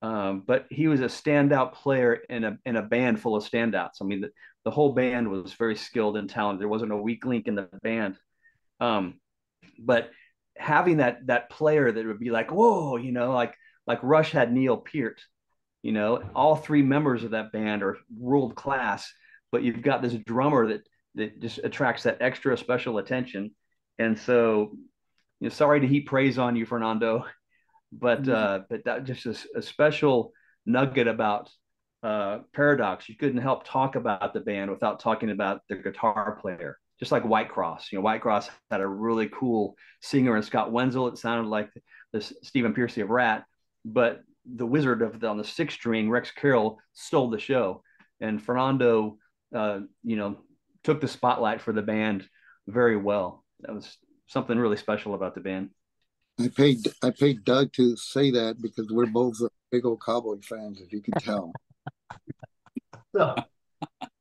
but he was a standout player in a band full of standouts. I mean, the whole band was very skilled and talented. There wasn't a weak link in the band, but having that player that would be like, whoa, you know, like Rush had Neil Peart, you know, all three members of that band are world class, but you've got this drummer that just attracts that extra special attention. And so, you know, sorry to heap praise on you, Fernando, but that just is a special nugget about Paradox. You couldn't help talk about the band without talking about their guitar player. Just like White Cross, you know, White Cross had a really cool singer in Scott Wenzel. It sounded like the Stephen Piercy of Rat, but the wizard of the, on the sixth string, Rex Carroll, stole the show. And Fernando, you know, took the spotlight for the band very well. That was something really special about the band. I paid Doug to say that because we're both big old Cowboy fans, if you can tell. So,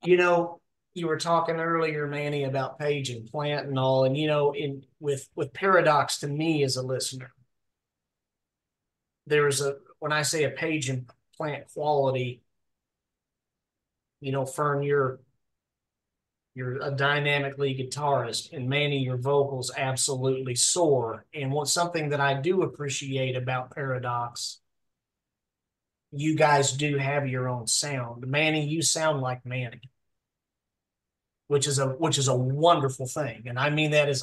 you know, you were talking earlier, Manny, about Page and Plant and all, and you know, in with Paradox, to me as a listener, there is a, when I say a Page and Plant quality, you know, Fern, you're a dynamic lead guitarist, and Manny, your vocals absolutely soar. And what's something that I do appreciate about Paradox, you guys do have your own sound. Manny, you sound like Manny, which is a wonderful thing. And I mean that as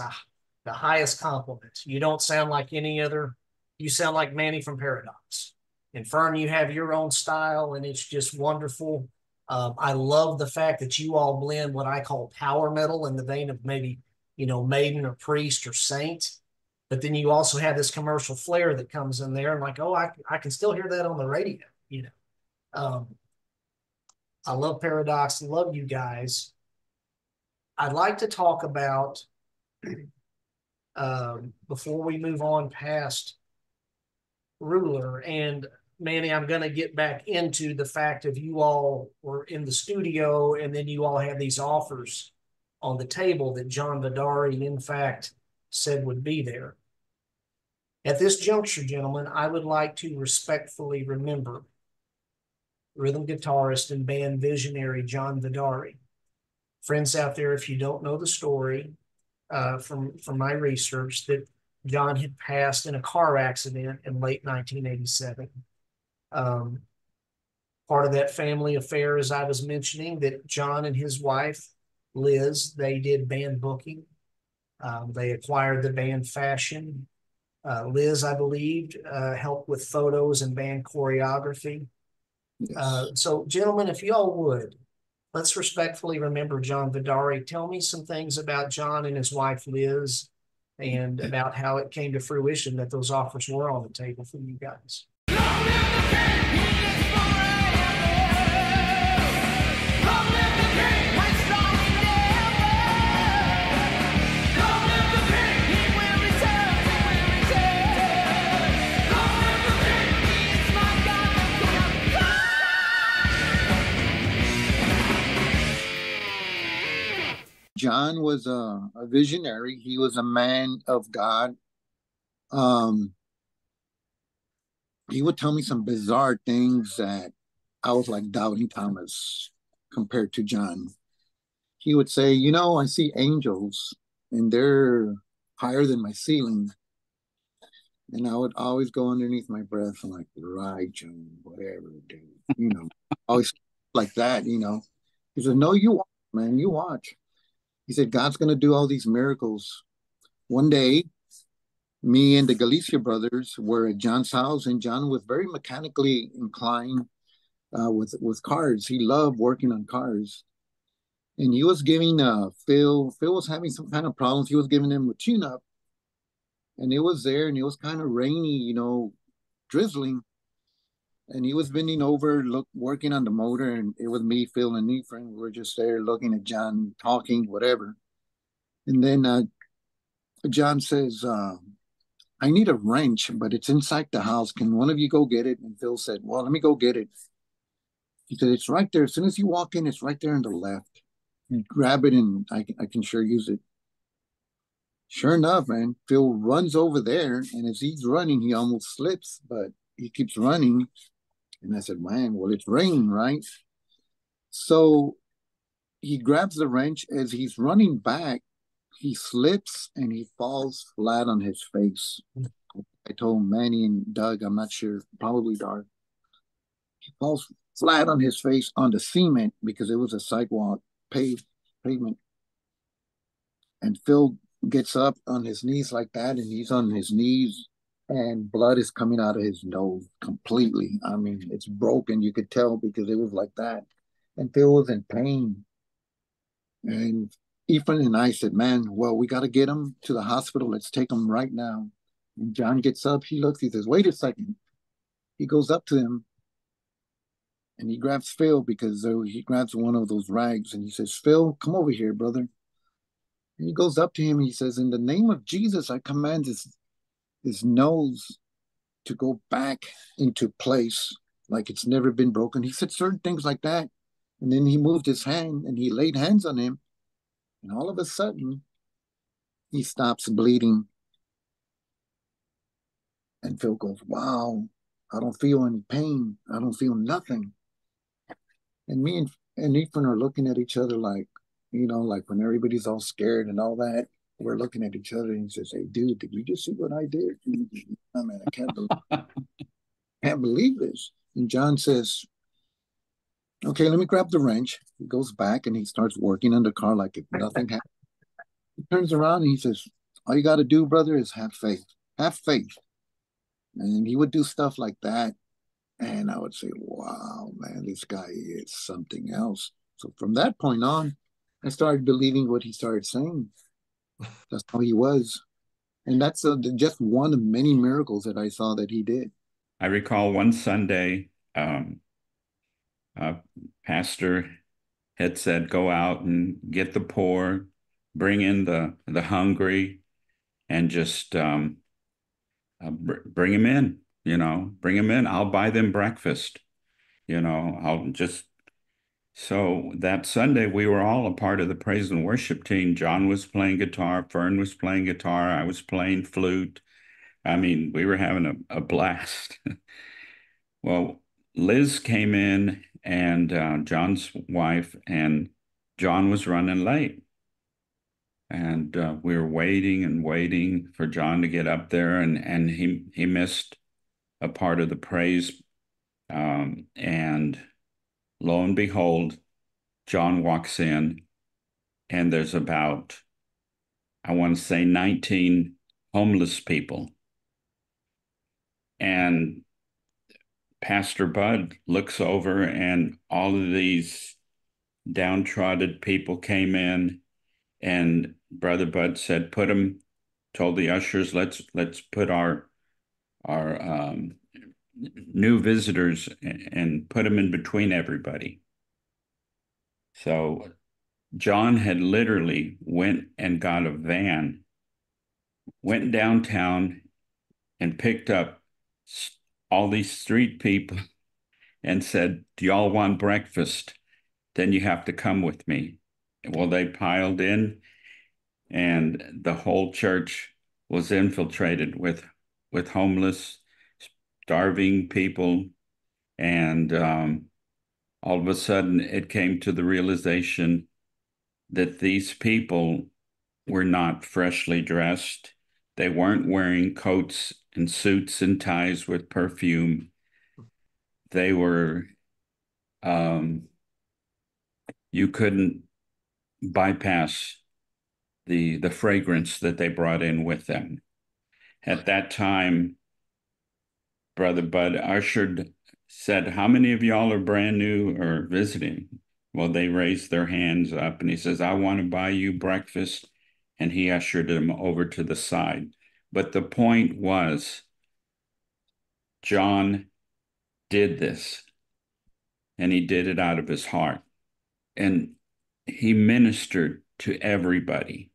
the highest compliment. You don't sound like any other. You sound like Manny from Paradox. And Fern, you have your own style, and it's just wonderful. I love the fact that you all blend what I call power metal in the vein of maybe, you know, Maiden or Priest or Saint, but then you also have this commercial flair that comes in there, and like, oh, I can still hear that on the radio, you know. I love Paradox, love you guys. I'd like to talk about, before we move on past Ruler, and Manny, I'm going to get back into the fact of you all were in the studio and then you all had these offers on the table that John Vidaurri, in fact, said would be there. At this juncture, gentlemen, I would like to respectfully remember rhythm guitarist and band visionary John Vidaurri. Friends out there, if you don't know the story from my research, that John had passed in a car accident in late 1987. Part of that family affair, as I was mentioning, that John and his wife, Liz, they did band booking. They acquired the band fashion. Liz, I believed, helped with photos and band choreography. Yes. So, gentlemen, if you all would, let's respectfully remember John Vidaurri. Tell me some things about John and his wife, Liz, and about how it came to fruition that those offers were on the table for you guys. John was a visionary. He was a man of God. He would tell me some bizarre things that I was like doubting Thomas compared to John. He would say, you know, I see angels and they're higher than my ceiling. And I would always go underneath my breath and like, right, John, whatever, dude. You know, always like that, you know. He said, no, you watch, man, you watch. He said, God's going to do all these miracles. One day, me and the Galicia brothers were at John's house, and John was very mechanically inclined with cars. He loved working on cars. And he was giving Phil was having some kind of problems. He was giving him a tune-up. And it was there, and it was kind of rainy, you know, drizzling. And he was bending over, working on the motor, and it was me, Phil, and Ephraim. We were just there looking at John, talking, whatever. And then John says, I need a wrench, but it's inside the house. Can one of you go get it? And Phil said, well, let me go get it. He said, it's right there. As soon as you walk in, it's right there on the left. You grab it, and I can sure use it. Sure enough, man, Phil runs over there, and as he's running, he almost slips, but he keeps running. And I said, man, well, it's raining, right? So he grabs the wrench. As he's running back, he slips and he falls flat on his face. I told Manny and Doug, I'm not sure, probably Darth. He falls flat on his face on the cement because it was a sidewalk pavement. And Phil gets up on his knees like that, and he's on his knees, and blood is coming out of his nose completely. I mean, it's broken. You could tell because it was like that. And Phil was in pain. And Ephraim and I said, man, well, we got to get him to the hospital. Let's take him right now. And John gets up. He looks. He says, wait a second. he goes up to him and he grabs Phil, because he grabs one of those rags, and he says, "Phil, come over here, brother." And he goes up to him and he says, "In the name of Jesus, I command his nose to go back into place like it's never been broken." He said certain things like that. And then he moved his hand and he laid hands on him. And all of a sudden, he stops bleeding. And Phil goes, "Wow, I don't feel any pain. I don't feel nothing." And me and Ephraim are looking at each other like, you know, like when everybody's all scared and all that, we're looking at each other, and he says, "Hey, dude, did you just see what I did? I mean, I can't believe this." And John says, "Okay, let me grab the wrench." He goes back and he starts working on the car like if nothing happened. He turns around and he says, "All you got to do, brother, is have faith. Have faith." And he would do stuff like that. And I would say, wow, man, this guy is something else. So from that point on, I started believing what he started saying. That's how he was. And that's just one of many miracles that I saw that he did. I recall one Sunday, pastor had said, "Go out and get the poor, bring in the hungry, and just bring them in, you know, bring them in. I'll buy them breakfast, you know, I'll just." So that Sunday, we were all a part of the praise and worship team. John was playing guitar, Fern was playing guitar, I was playing flute. I mean, we were having a blast. Well, Liz came in, and John's wife, and John was running late. And we were waiting and waiting for John to get up there, and he missed a part of the praise. And lo and behold, John walks in, and there's about, I want to say, 19 homeless people. And Pastor Bud looks over, and all of these downtrodden people came in, and Brother Bud said, "Put them," told the ushers, let's put our new visitors and put them in between everybody." So John had literally went and got a van, went downtown, and picked up all these street people and said, "Do y'all want breakfast? Then you have to come with me." Well, they piled in, and the whole church was infiltrated with homeless, starving people. And all of a sudden, it came to the realization that these people were not freshly dressed. They weren't wearing coats and suits and ties with perfume. They were, you couldn't bypass the fragrance that they brought in with them. At that time, Brother Bud ushered, said, "How many of y'all are brand new or visiting?" Well, they raised their hands up, and he says, "I want to buy you breakfast." And he ushered them over to the side. But the point was, John did this, and he did it out of his heart. And he ministered to everybody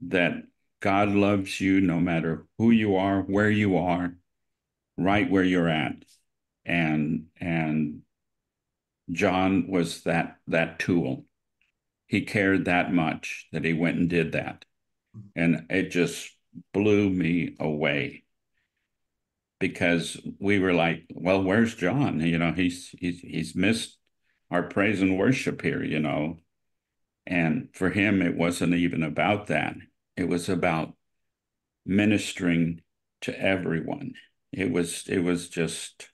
that God loves you no matter who you are, where you are, right where you're at. And John was that tool. He cared that much that he went and did that. And it just blew me away, because we were like, well, where's John? You know, he's missed our praise and worship here, you know. And for him, it wasn't even about that. It was about ministering to everyone. It was just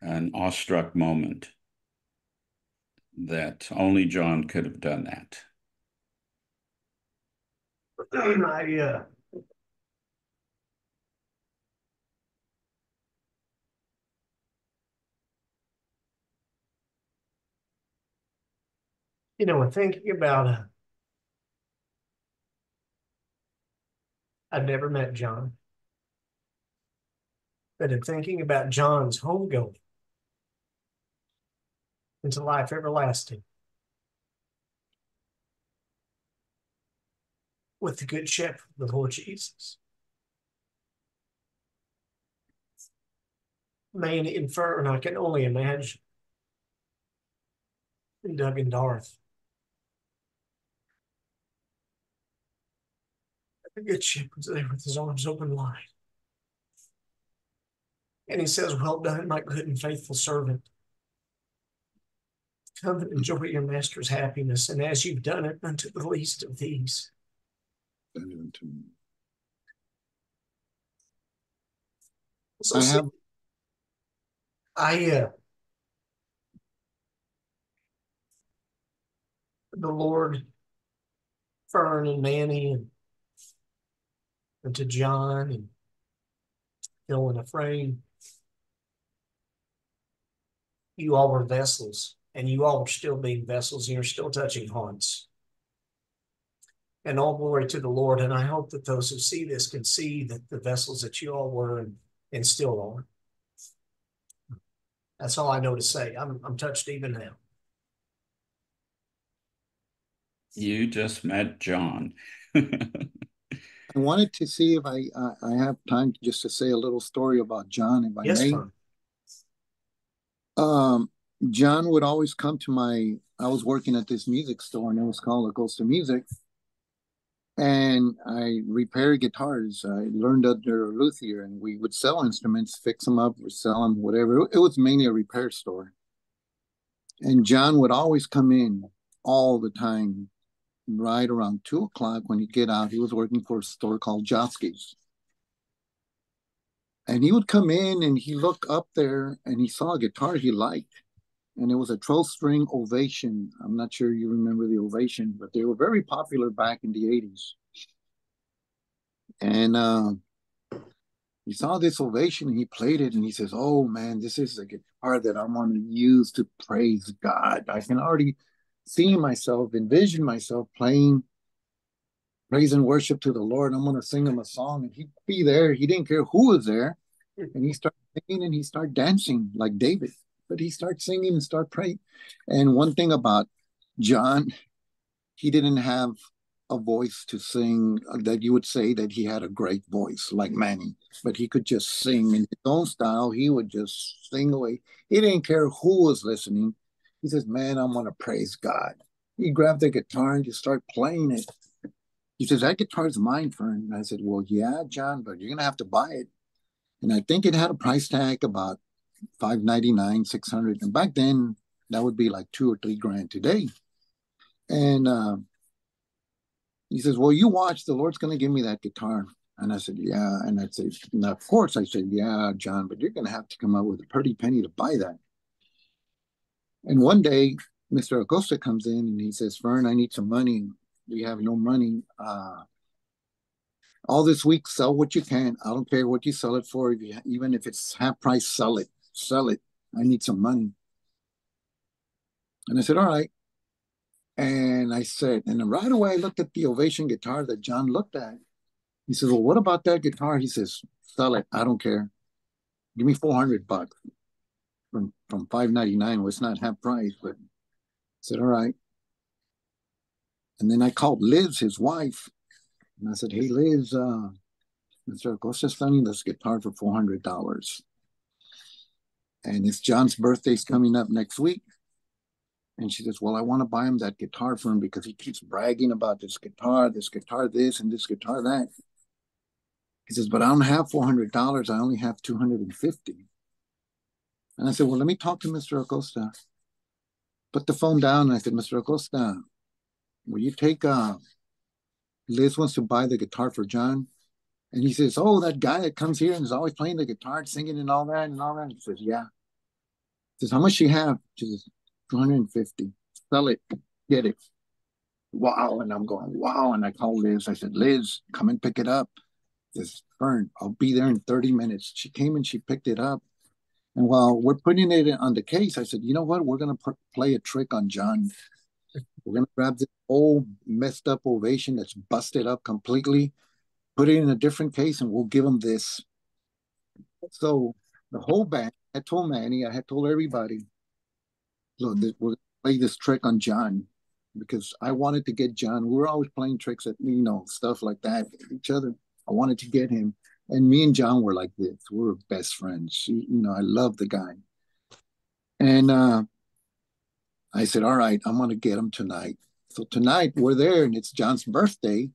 an awestruck moment that only John could have done that. You know, thinking about, I've never met John. but in thinking about John's homegoing into life everlasting with the good shepherd, the Lord Jesus. May infer, and I can only imagine, Doug and Darth, the good shepherd's there with his arms open wide. And he says, well done, my good and faithful servant. Come and enjoy your master's happiness, and as you've done it unto the least of these, so I the Lord, Fern and Manny, and to John and Phil and Ephraim, you all were vessels, and you all are still being vessels, and you're still touching hearts. And all glory to the Lord, and I hope that those who see this can see that the vessels that you all were and still are. That's all I know to say. I'm touched even now. You just met John. I wanted to see if I have time just to say a little story about John, if I may. Yes, John would always come to my, I was working at this music store, and it was called Acosta Music. And I repaired guitars. I learned under a luthier, and we would sell instruments, fix them up, or sell them, whatever. It was mainly a repair store. And John would always come in all the time, right around 2 o'clock when he'd get out. He was working for a store called Jotsky's. And he would come in, and he looked up there, and he saw a guitar he liked. And it was a 12-string Ovation. I'm not sure you remember the Ovation, but they were very popular back in the 80s. And he saw this Ovation, and he played it, and he says, oh, man, this is a guitar that I want to use to praise God. I can already see myself, envision myself playing praise and worship to the Lord. I'm going to sing him a song, and he'd be there. He didn't care who was there. And he started singing, and he started dancing like David. But he starts singing and start praying. And one thing about John, he didn't have a voice to sing that you would say that he had a great voice like Manny, but he could just sing in his own style. He would just sing away. He didn't care who was listening. He says, man, I want to praise God. He grabbed the guitar and just started playing it. He says, that guitar is mine, Fern. And I said, well, yeah, John, but you're going to have to buy it. And I think it had a price tag about $599, $600, and back then that would be like $2,000 or $3,000 today. And he says, well, you watch, the Lord's gonna give me that guitar. And I said, yeah. And I said, and of course I said, yeah, John, but you're gonna have to come up with a pretty penny to buy that. And one day Mr. Acosta comes in, and he says, Fern, I need some money, we have no money, all this week, sell what you can. I don't care what you sell it for. If you, even if it's half price, sell it. Sell it. I need some money. And I said, all right. And I said, and right away I looked at the Ovation guitar that John looked at. He says, well, what about that guitar? He says, sell it. I don't care. Give me $400 from $599. Well, it's not half price, but I said, all right. And then I called Liz, his wife. And I said, hey, Liz, Mr. Acosta's selling this guitar for $400. And it's John's birthday's coming up next week. And she says, well, I want to buy him that guitar for him because he keeps bragging about this guitar, this, and this guitar, that. He says, but I don't have $400. I only have $250. And I said, well, let me talk to Mr. Acosta. Put the phone down. And I said, Mr. Acosta, will you take Liz wants to buy the guitar for John. And he says, oh, that guy that comes here and is always playing the guitar, singing and all that and all that. He says, yeah. He says, how much do you have? She says, $250. Sell it. Get it. Wow. And I'm going, wow. And I called Liz. I said, Liz, come and pick it up. This Fern, I'll be there in 30 minutes. She came and she picked it up. And while we're putting it on the case, I said, you know what? We're going to play a trick on John. We're going to grab this old messed up Ovation that's busted up completely, put it in a different case, and we'll give him this. So the whole band, I told Manny, I had told everybody, look, we're going to play this trick on John, because I wanted to get John. We were always playing tricks at, you know, stuff like that, each other. I wanted to get him. And me and John were like this. We were best friends. You know, I love the guy. And I said, all right, I'm going to get him tonight. So tonight we're there and it's John's birthday.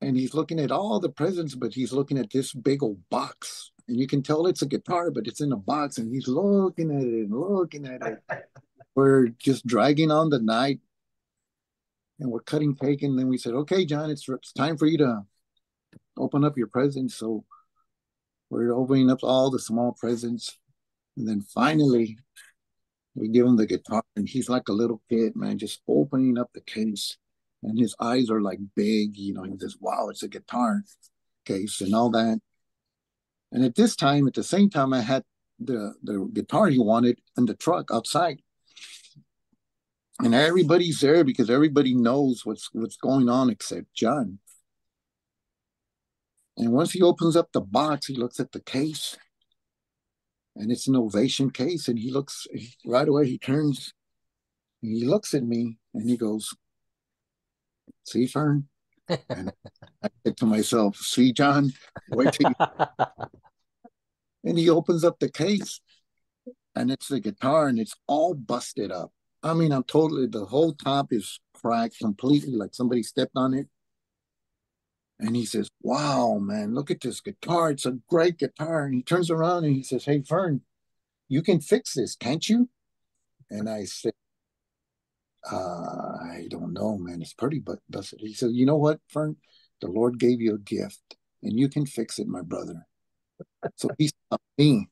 And he's looking at all the presents, but he's looking at this big old box. And you can tell it's a guitar, but it's in a box. And he's looking at it and looking at it. We're just dragging on the night. And we're cutting cake. And then we said, okay, John, it's time for you to open up your presents. So we're opening up all the small presents. And then finally, we give him the guitar. And he's like a little kid, man, just opening up the case. And his eyes are like big, you know, he says, wow, it's a guitar case and all that. And at this time, at the same time, I had the guitar he wanted in the truck outside. And everybody's there because everybody knows what's going on except John. And once he opens up the box, he looks at the case. And it's an Ovation case. And he looks, right away, he turns, and he looks at me, and he goes, see, Fern? And I said to myself, see, John? Wait till you... And he opens up the case, and it's the guitar, and it's all busted up. I mean, I'm totally, the whole top is cracked completely, like somebody stepped on it. And he says, wow, man, look at this guitar. It's a great guitar. And he turns around, and he says, hey, Fern, you can fix this, can't you? And I said, I don't know, man. It's pretty, but does it? He said, you know what, Fern? The Lord gave you a gift, and you can fix it, my brother. So he stopped me.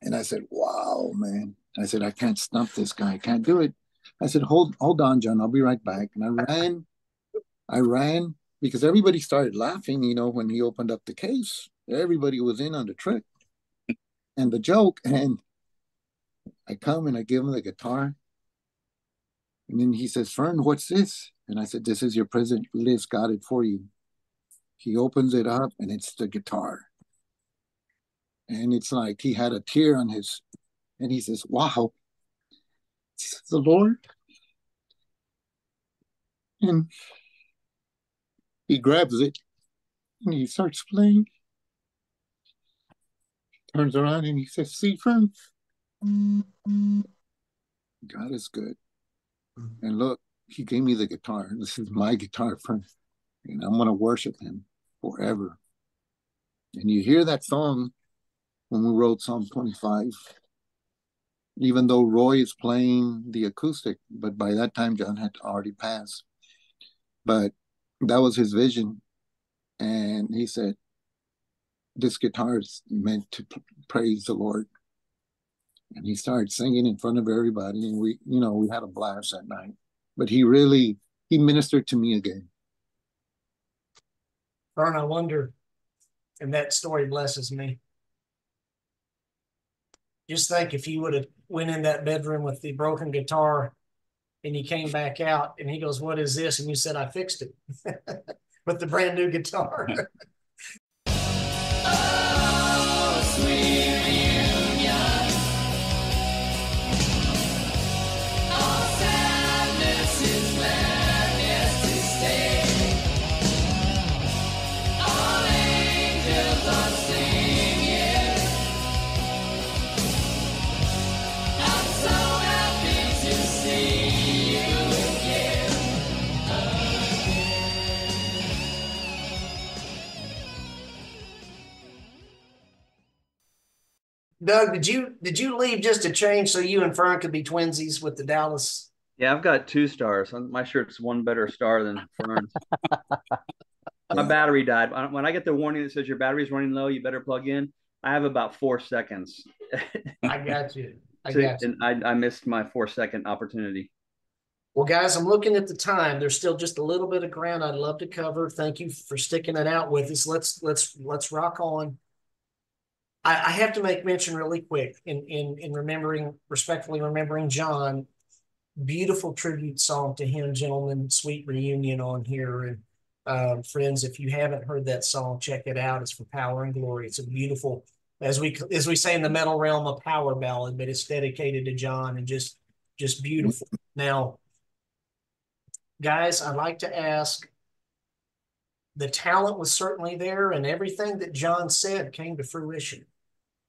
And I said, wow, man. I said, I can't stump this guy. I can't do it. I said, hold on, John. I'll be right back. And I ran because everybody started laughing, you know, when he opened up the case. Everybody was in on the trick and the joke. And I come and I give him the guitar. And then he says, Fern, what's this? And I said, this is your present. Liz got it for you. He opens it up, and it's the guitar. And it's like he had a tear on his, and he says, wow, it's the Lord. And he grabs it, and he starts playing. Turns around, and he says, see, Fern, God is good. And look, he gave me the guitar. This is my guitar, friend. And I'm going to worship him forever. And you hear that song when we wrote Psalm 25, even though Roy is playing the acoustic, but by that time, John had already passed. But that was his vision. And he said, this guitar is meant to praise the Lord. And he started singing in front of everybody. And we, you know, we had a blast that night. But he really, he ministered to me again. Fern, I wonder, and that story blesses me. Just think if you would have went in that bedroom with the broken guitar and you came back out and he goes, what is this? And you said, I fixed it with the brand new guitar. Oh, sweet. Doug, did you leave just to change so you and Fern could be twinsies with the Dallas? Yeah, I've got 2 stars. My shirt's one better star than Fern's. My battery died. When I get the warning that says your battery's running low, you better plug in, I have about 4 seconds. I got you. I missed my 4-second opportunity. Well, guys, I'm looking at the time. There's still just a little bit of ground I'd love to cover. Thank you for sticking it out with us. Let's rock on. I have to make mention really quick in respectfully remembering John, beautiful tribute song to him, gentlemen, Sweet Reunion on here. And Friends, if you haven't heard that song, check it out. It's from Power and Glory. It's a beautiful, as we say in the metal realm, a power ballad, but it's dedicated to John and just beautiful. Now, guys, I'd like to ask, the talent was certainly there, and everything that John said came to fruition.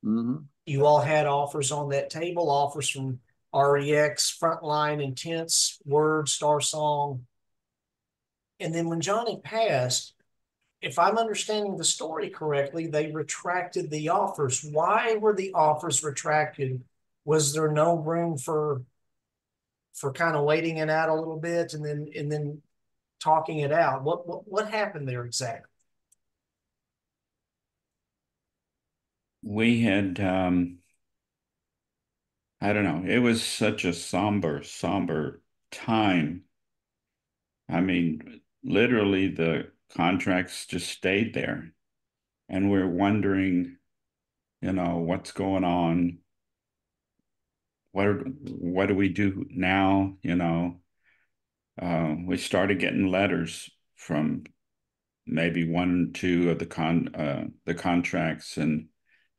Mm-hmm. You all had offers on that table, offers from REX, Frontline, Intense, Word, Star Song. And then when Johnny passed, if I'm understanding the story correctly, they retracted the offers. Why were the offers retracted? Was there no room for kind of waiting it out a little bit and then talking it out? What happened there exactly? We had, I don't know, it was such a somber time. I mean, literally the contracts just stayed there, and we're wondering, what's going on? What do we do now? We started getting letters from maybe one or two of the contracts, and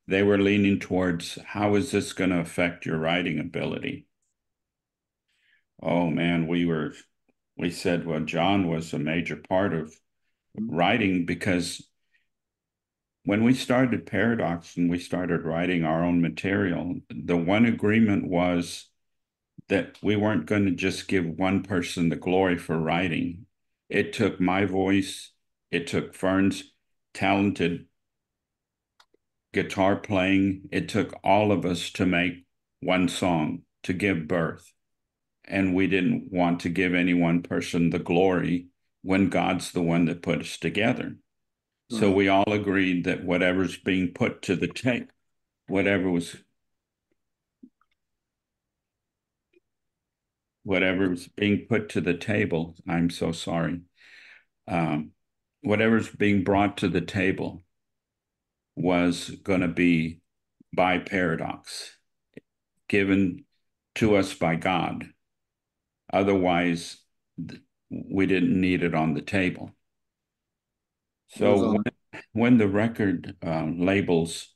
they were leaning towards, how is this going to affect your writing ability? Oh man, we said, well, John was a major part of writing, because when we started Paradox and we started writing our own material, the one agreement was that we weren't going to just give one person the glory for writing. It took my voice, it took Fern's talented guitar playing, it took all of us to make one song, to give birth. And we didn't want to give any one person the glory when God's the one that put us together. Mm-hmm. So we all agreed that whatever's being put to the tape, whatever's being put to the table, I'm so sorry, whatever's being brought to the table was going to be by Paradox, given to us by God. Otherwise, we didn't need it on the table. So when the record labels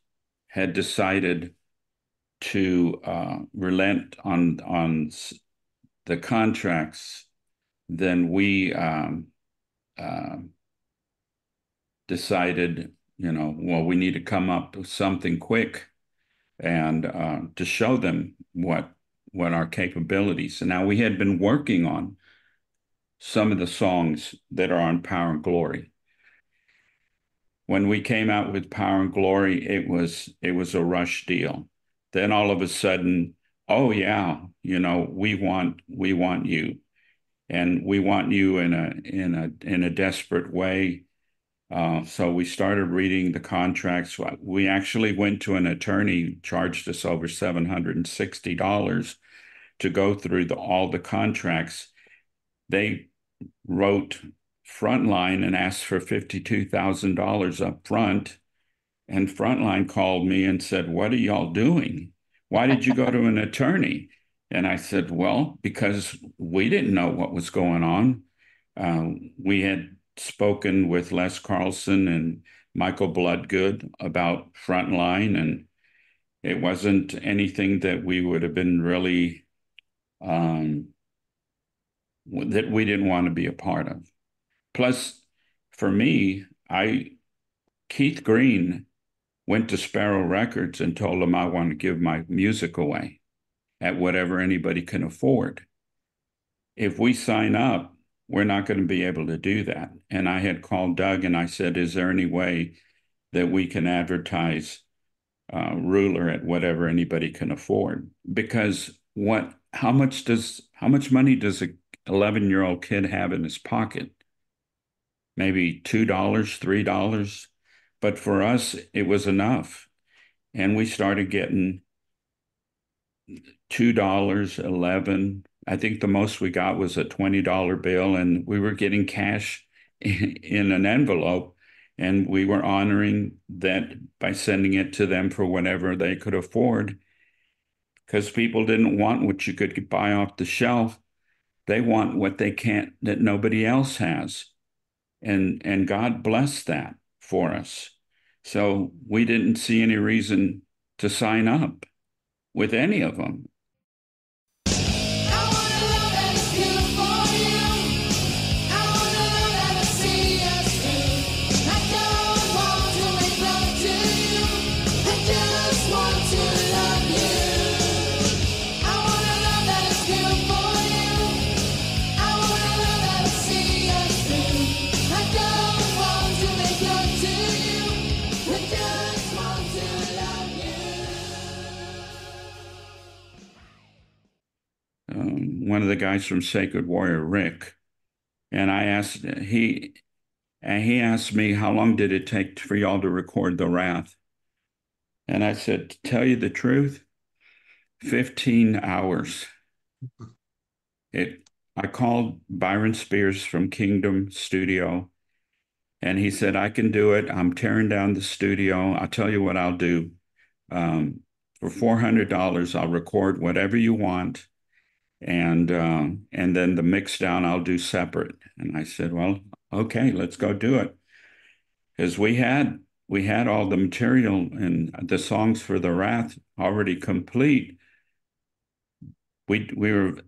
had decided to relent on the contracts, then we decided, well, we need to come up with something quick and to show them what our capabilities. And now we had been working on some of the songs that are on Power and Glory. When we came out with Power and Glory, it was a rush deal. Then all of a sudden, oh yeah, we want you, and we want you in a desperate way. So we started reading the contracts. We actually went to an attorney, charged us over $760 to go through all the contracts. They wrote Frontline and asked for $52,000 up front. And Frontline called me and said, what are y'all doing? Why did you go to an attorney? And I said, well, because we didn't know what was going on. We had spoken with Les Carlson and Michael Bloodgood about Frontline, and it wasn't anything that we would have been really, that we didn't want to be a part of. Plus, for me, Keith Green went to Sparrow Records and told them I want to give my music away at whatever anybody can afford. If we sign up, we're not going to be able to do that. And I had called Doug and I said, is there any way that we can advertise Ruler at whatever anybody can afford? Because how much money does an 11-year-old kid have in his pocket? Maybe $2, $3. But for us, it was enough. And we started getting $2, $11. I think the most we got was a $20 bill, and we were getting cash in an envelope, and we were honoring that by sending it to them for whatever they could afford, because people didn't want what you could buy off the shelf. They want what they can't, that nobody else has. And God blessed that for us. So we didn't see any reason to sign up with any of them. One of the guys from Sacred Warrior, Rick, and I asked, he asked me, how long did it take for y'all to record The Wrath? And I said, to tell you the truth, 15 hours. I called Byron Spears from Kingdom Studio, and he said, I can do it. I'm tearing down the studio. I'll tell you what I'll do. For $400, I'll record whatever you want. And then the mix down I'll do separate. And I said, well, okay, let's go do it. Because we had all the material and the songs for The Wrath already complete. We were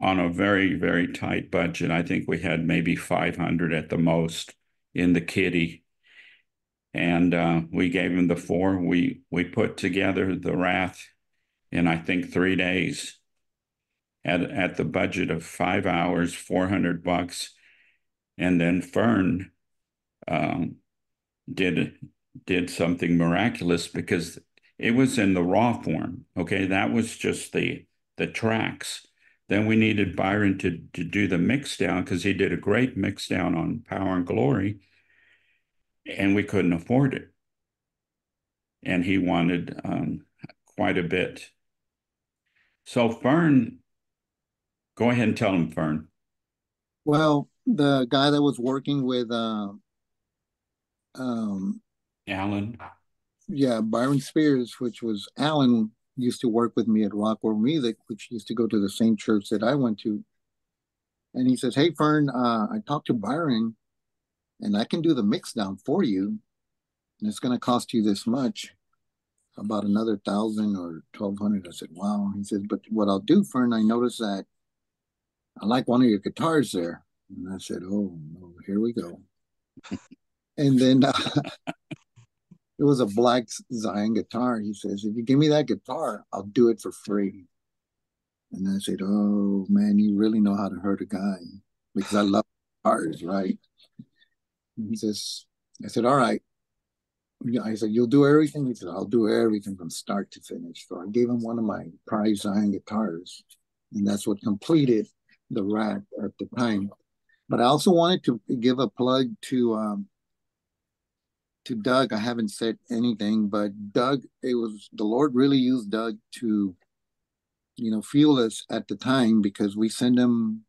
on a very, very tight budget. I think we had maybe 500 at the most in the kitty. And we gave him the four. We put together The Wrath in, I think, 3 days. At the budget of 5 hours, $400, and then Fern did something miraculous because it was in the raw form. Okay, that was just the tracks. Then we needed Byron to do the mix down because he did a great mix down on Power and Glory, and we couldn't afford it. And he wanted quite a bit. So Fern. Go ahead and tell him, Fern. Well, the guy that was working with Alan. Yeah, Byron Spears, which was Alan, used to work with me at Rockwell Music, which used to go to the same church that I went to. And he says, hey, Fern, I talked to Byron, and I can do the mix down for you, and it's going to cost you this much. About another $1,000 or $1,200. I said, wow. He says, but what I'll do, Fern, I noticed that I like one of your guitars there. And I said, oh, no, here we go. And then it was a black Zion guitar. He says, if you give me that guitar, I'll do it for free. And I said, oh, man, you really know how to hurt a guy because I love guitars, right? And he says, I said, all right. I said, you'll do everything? He said, I'll do everything from start to finish. So I gave him one of my prized Zion guitars, and that's what completed The Wrath at the time. But I also wanted to give a plug to Doug. I haven't said anything, but Doug, it was the Lord really used Doug to, you know, fuel us at the time because we send him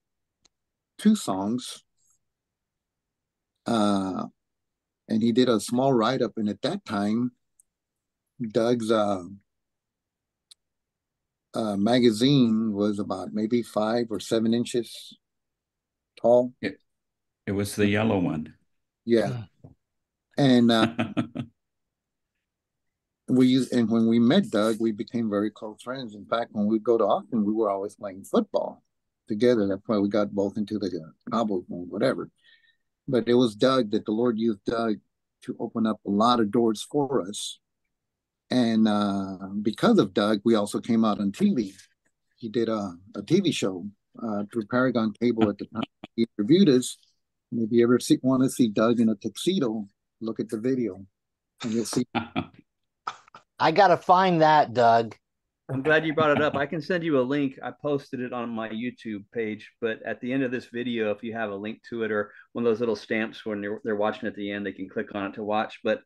2 songs, and he did a small write-up. And at that time, Doug's magazine was about maybe 5 or 7 inches tall. It was the yellow one. Yeah. And and when we met Doug, we became very close friends. In fact, when we go to Austin, we were always playing football together. That's why we got both into the cowboy and whatever. But it was Doug that the Lord used Doug to open up a lot of doors for us. And because of Doug, we also came out on TV. He did a TV show through Paragon Cable at the time. He interviewed us. And if you ever want to see Doug in a tuxedo, look at the video, and you'll see. I got to find that, Doug. I'm glad you brought it up. I can send you a link. I posted it on my YouTube page, but at the end of this video, if you have a link to it or one of those little stamps when they're watching at the end, they can click on it to watch. But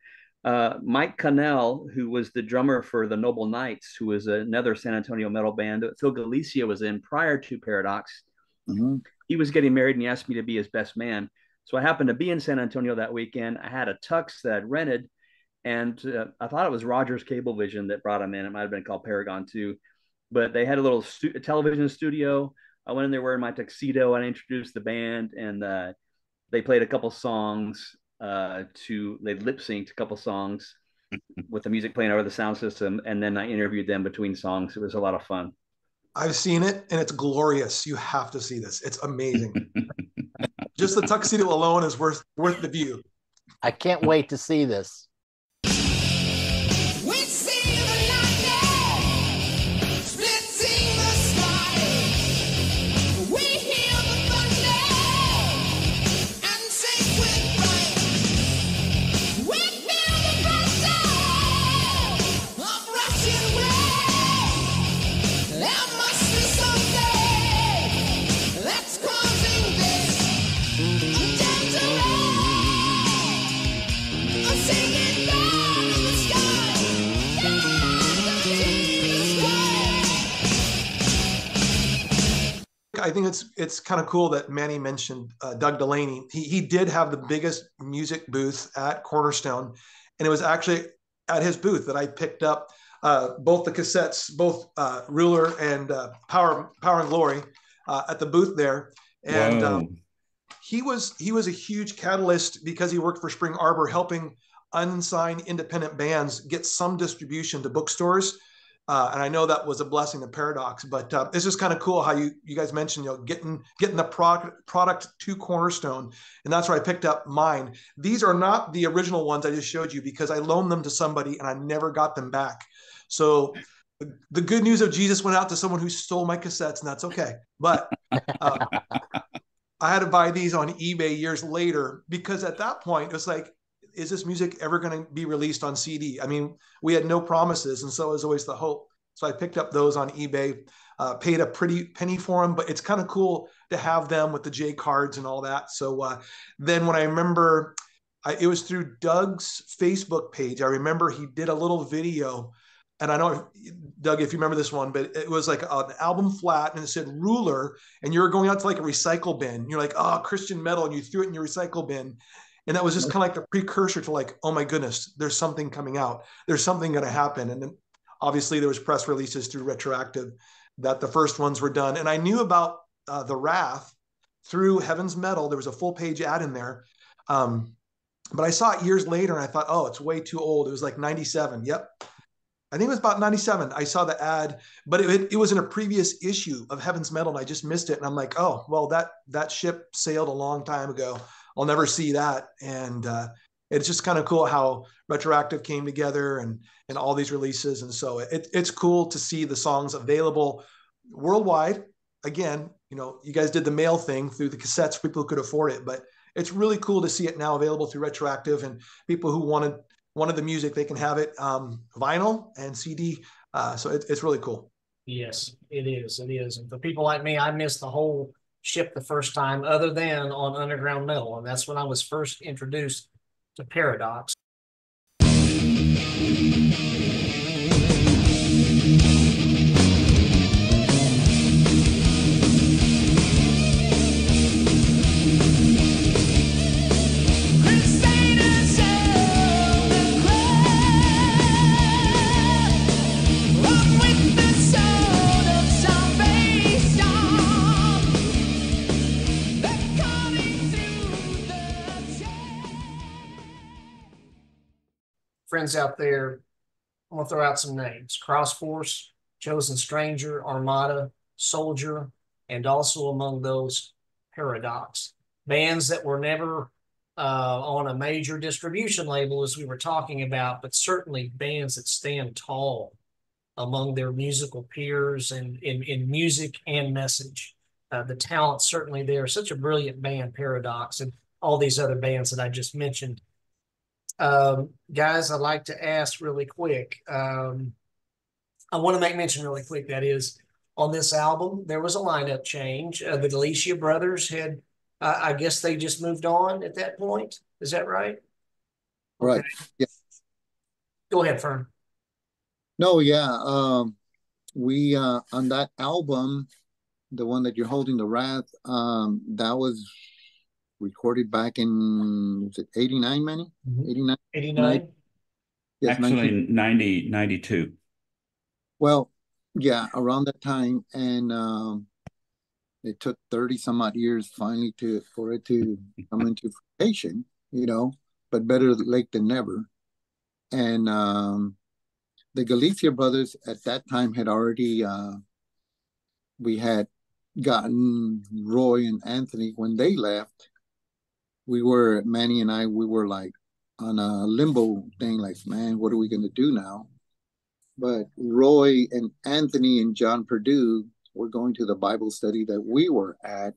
Mike Connell, who was the drummer for the Noble Knights, who was another San Antonio metal band that Phil Galicia was in prior to Paradox, he was getting married and he asked me to be his best man. So I happened to be in San Antonio that weekend. I had a tux that I'd rented, and I thought it was Rogers Cablevision that brought him in. It might have been called Paragon 2, but they had a little television studio. I went in there wearing my tuxedo and I introduced the band, and they played a couple songs they lip synced a couple songs with the music playing over the sound system. And then I interviewed them between songs. It was a lot of fun. I've seen it and it's glorious. You have to see this. It's amazing. Just the tuxedo alone is worth the view. I can't wait to see this. I think it's kind of cool that Manny mentioned Doug Delaney. He did have the biggest music booth at Cornerstone, and it was actually at his booth that I picked up both the cassettes, both Ruler and Power and Glory, at the booth there. And he was a huge catalyst because he worked for Spring Arbor, helping unsigned independent bands get some distribution to bookstores. And I know that was a blessing to Paradox, but it's just kind of cool how you guys mentioned, you know, getting the product to Cornerstone, and that's where I picked up mine. These are not the original ones I just showed you because I loaned them to somebody and I never got them back. So the good news of Jesus went out to someone who stole my cassettes, and that's okay. But I had to buy these on eBay years later because at that point it was like, is this music ever going to be released on CD? I mean, we had no promises. And so it was always the hope. So I picked up those on eBay, paid a pretty penny for them, but it's kind of cool to have them with the J cards and all that. So then when I remember, it was through Doug's Facebook page. I remember he did a little video, and I know, Doug, if you remember this one, but it was like an album flat and it said Ruler, and you were going out to like a recycle bin. You're like, oh, Christian metal. And you threw it in your recycle bin. And that was just kind of like the precursor to like, oh my goodness, there's something coming out. There's something going to happen. And then obviously there was press releases through Retroactive that the first ones were done. And I knew about The Wrath through Heaven's Metal. There was a full page ad in there. But I saw it years later and I thought, oh, it's way too old. It was like 97. Yep. I think it was about 97. I saw the ad, but it was in a previous issue of Heaven's Metal and I just missed it. And I'm like, oh, well, that ship sailed a long time ago. I'll never see that. And it's just kind of cool how Retroactive came together and all these releases. And so it's cool to see the songs available worldwide. Again, you know, you guys did the mail thing through the cassettes, people who could afford it, but it's really cool to see it now available through Retroactive, and people who wanted the music, they can have it vinyl and CD. So it's really cool. Yes, it is. It is. And for people like me, I missed the whole ship the first time other than on Underground Metal, and that's when I was first introduced to Paradox. Friends out there, I'm going to throw out some names. Crossforce, Chosen Stranger, Armada, Soldier, and also among those, Paradox. Bands that were never on a major distribution label, as we were talking about, but certainly bands that stand tall among their musical peers and in music and message. The talent certainly there. Such a brilliant band, Paradox, and all these other bands that I just mentioned. Guys, I'd like to ask really quick. I want to make mention really quick, that is, on this album, there was a lineup change. The Galicia brothers had, I guess they just moved on at that point. Is that right? Right. Okay. Yeah. Go ahead, Fern. No, yeah. We, on that album, the one that you're holding, The Wrath, that was recorded back in, was it 89, Manny? 89? 89? Yes, actually, 92. Well, yeah, around that time. And It took 30 some odd years finally for it to come into fruition, you know, but better late than never. And the Galicia brothers at that time had already, we had gotten Roy and Anthony. When they left, we were, Manny and I, we were like on a limbo thing, like, man, what are we going to do now? But Roy and Anthony and John Perdue were going to the Bible study that we were at.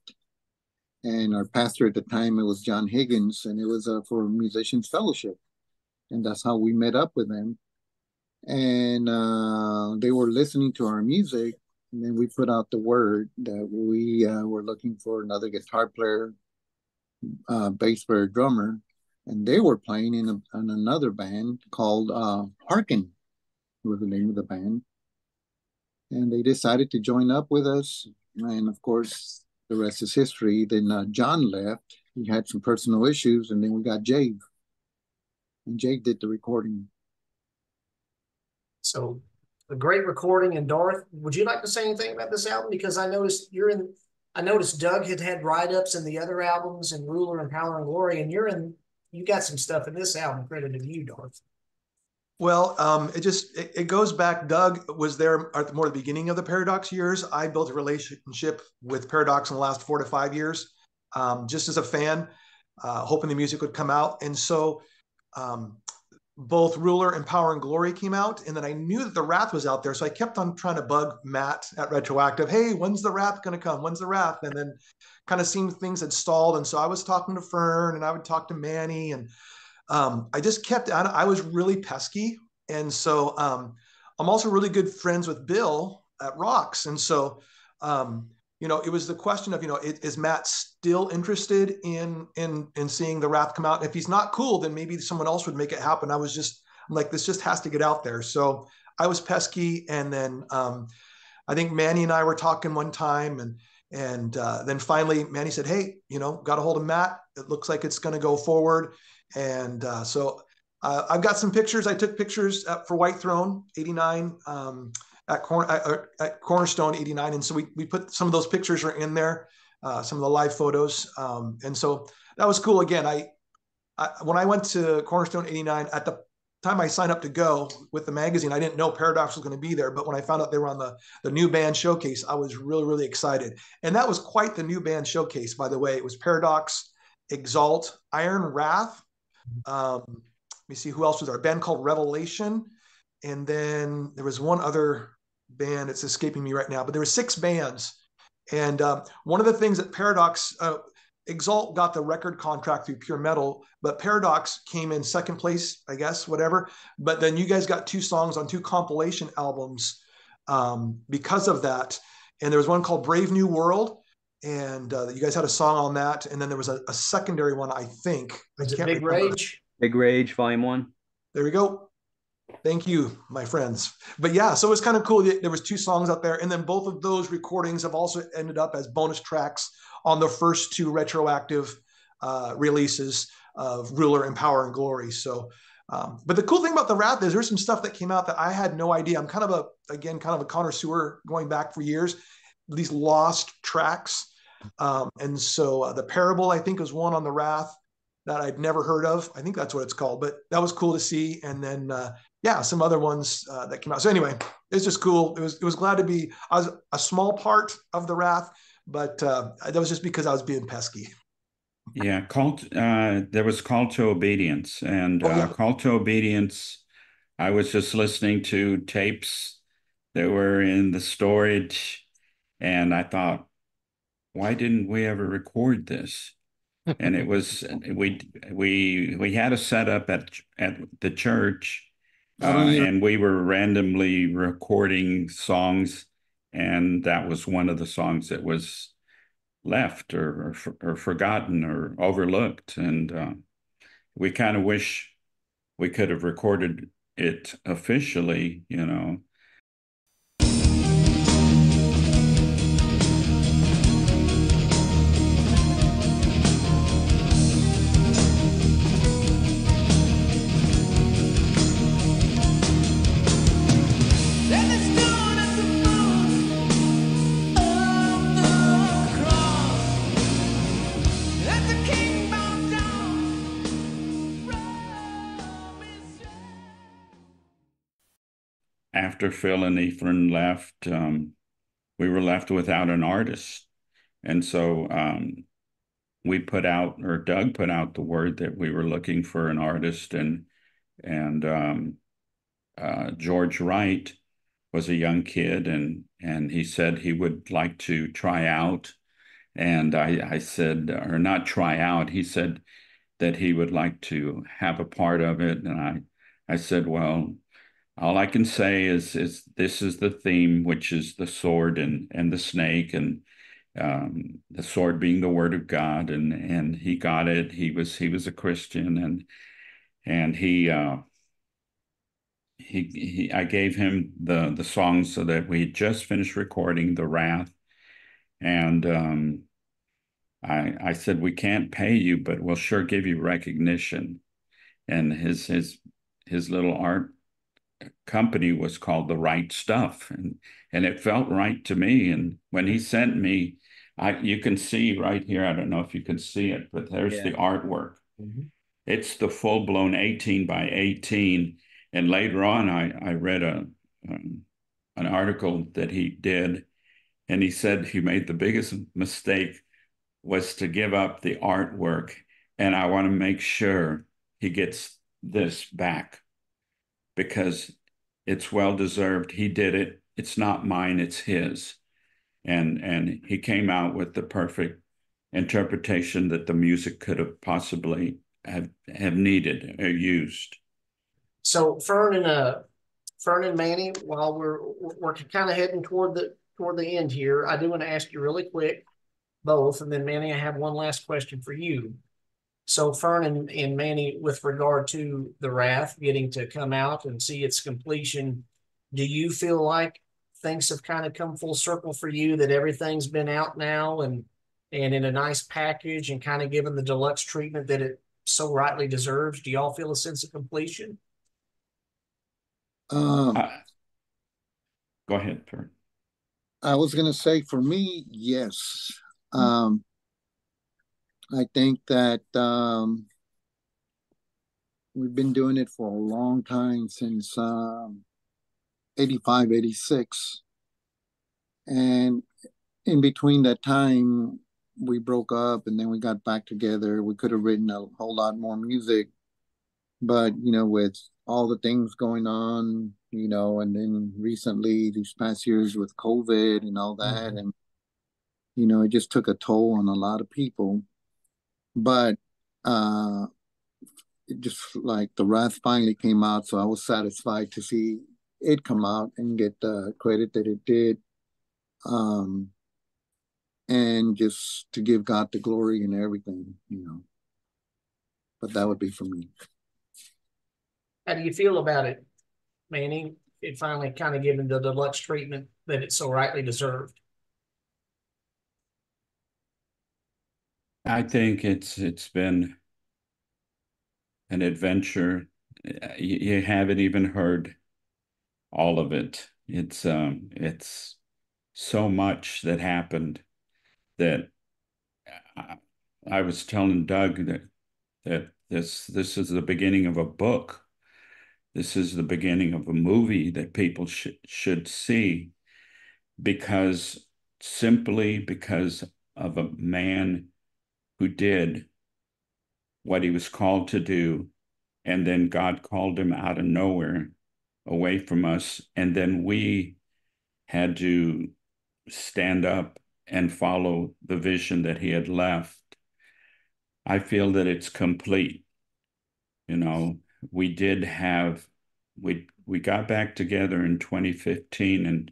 And our pastor at the time, it was John Higgins, and it was for Musicians Fellowship. And that's how we met up with them. And they were listening to our music. And then we put out the word that we were looking for another guitar player, bass player, drummer. And they were playing in another band called Harkin, was the name of the band. And they decided to join up with us. And of course, the rest is history. Then John left. He had some personal issues. And then we got Jake. And Jake did the recording. So a great recording. And Darth, would you like to say anything about this album? Because I noticed you're in, I noticed Doug had write-ups in the other albums and Ruler and Power and Glory, and you're in, you got some stuff in this album credited to you, Darth. Well, it goes back. Doug was there at more the beginning of the Paradox years. I built a relationship with Paradox in the last 4 to 5 years, just as a fan, hoping the music would come out. And so both Ruler and Power and Glory came out, and then I knew that The Wrath was out there. So I kept on trying to bug Matt at Retroactive. Hey, when's The Wrath going to come? When's The Wrath? And then kind of seemed things had stalled. And so I was talking to Fern, and I would talk to Manny, and I just kept on. I was really pesky. And so I'm also really good friends with Bill at ROX. And so, you know, it was the question of, you know, is Matt still interested in seeing The Wrath come out? And if he's not, cool, then maybe someone else would make it happen. I was just, I'm like, this just has to get out there. So I was pesky. And then I think Manny and I were talking one time, and then finally Manny said, hey, you know, got a hold of Matt. It looks like it's going to go forward. And so I've got some pictures. I took pictures for White Throne, 89, at Cornerstone, 89. And so we put some of those pictures are in there, some of the live photos. And so that was cool. Again, I when I went to Cornerstone, 89, at the time I signed up to go with the magazine, I didn't know Paradox was going to be there. But when I found out they were on the new band showcase, I was really, really excited. And that was quite the new band showcase, by the way. It was Paradox, Exalt, Iron Wrath. Let me see who else was there. A band called Revelation, and then there was one other band. It's escaping me right now, but there were 6 bands. And one of the things that Paradox, Exalt got the record contract through Pure Metal, but Paradox came in second place, I guess, whatever. But then you guys got 2 songs on 2 compilation albums because of that. And there was one called Brave New World. And you guys had a song on that, and then there was a secondary one, I think. Was it Big Rage? Big Rage, Volume 1. There we go. Thank you, my friends. But yeah, so it was kind of cool. There was 2 songs out there, and then both of those recordings have also ended up as bonus tracks on the first 2 Retroactive releases of Ruler and Power and Glory. So, but the cool thing about The Wrath is there's some stuff that came out that I had no idea. I'm kind of a connoisseur going back for years. These lost tracks. And so The Parable, I think, is one on The Wrath that I've never heard of. I think that's what it's called, but that was cool to see. And then, yeah, some other ones that came out. So anyway, it's just cool. It was glad to be, I was a small part of The Wrath, but that was just because I was being pesky. Yeah, there was Call to Obedience. And Call to Obedience, I was just listening to tapes that were in the storage, and I thought, why didn't we ever record this? And it was, we had a setup at the church, and we were randomly recording songs, and that was one of the songs that was left or forgotten or overlooked. And we kind of wish we could have recorded it officially, you know. after Phil and Ephraim left, we were left without an artist. And so we put out, or Doug put out the word that we were looking for an artist, and George Wright was a young kid, and he said he would like to try out. And I said, or not try out, he said that he would like to have a part of it. And I said, well, all I can say is this is the theme, which is the sword and the snake, and the sword being the word of God. And he got it. He was a Christian, and he I gave him the song so that we had just finished recording The Wrath. And I said, we can't pay you, but we'll sure give you recognition. And his little art company was called The Right Stuff, and it felt right to me. And when he sent me, you can see right here, I don't know if you can see it, but there's the artwork. Mm-hmm. It's the full-blown 18 by 18. And later on, I read an article that he did, and he said he made the biggest mistake was to give up the artwork, and I want to make sure he gets this back, because it's well-deserved. He did it. It's not mine, it's his. And he came out with the perfect interpretation that the music could have possibly have needed or used. So Fern and Manny, while we're kind of heading toward the end here, I do want to ask you really quick, both, and then Manny, I have one last question for you. So Fern and Manny, with regard to The Wrath getting to come out and see its completion, do you feel like things have kind of come full circle for you, that everything's been out now and in a nice package and kind of given the deluxe treatment that it so rightly deserves? Do y'all feel a sense of completion? Go ahead, Fern. I was going to say, for me, yes. I think that we've been doing it for a long time, since 85, 86. And in between that time, we broke up and then we got back together. We could have written a whole lot more music, but, you know, with all the things going on, you know, and then recently these past years with COVID and all that, mm-hmm. and, you know, it just took a toll on a lot of people. But just like The Wrath finally came out, so I was satisfied to see it come out and get the credit that it did. And just to give God the glory and everything, you know. But that would be for me. How do you feel about it, Manny? It finally kind of given the deluxe treatment that it so rightly deserved. I think it's been an adventure. You haven't even heard all of it. It's so much that happened that I was telling Doug that this is the beginning of a book. This is the beginning of a movie that people should see, because simply because of a man who did what he was called to do, and then God called him out of nowhere, away from us, and then we had to stand up and follow the vision that he had left. I feel that it's complete. You know, we did have, we got back together in 2015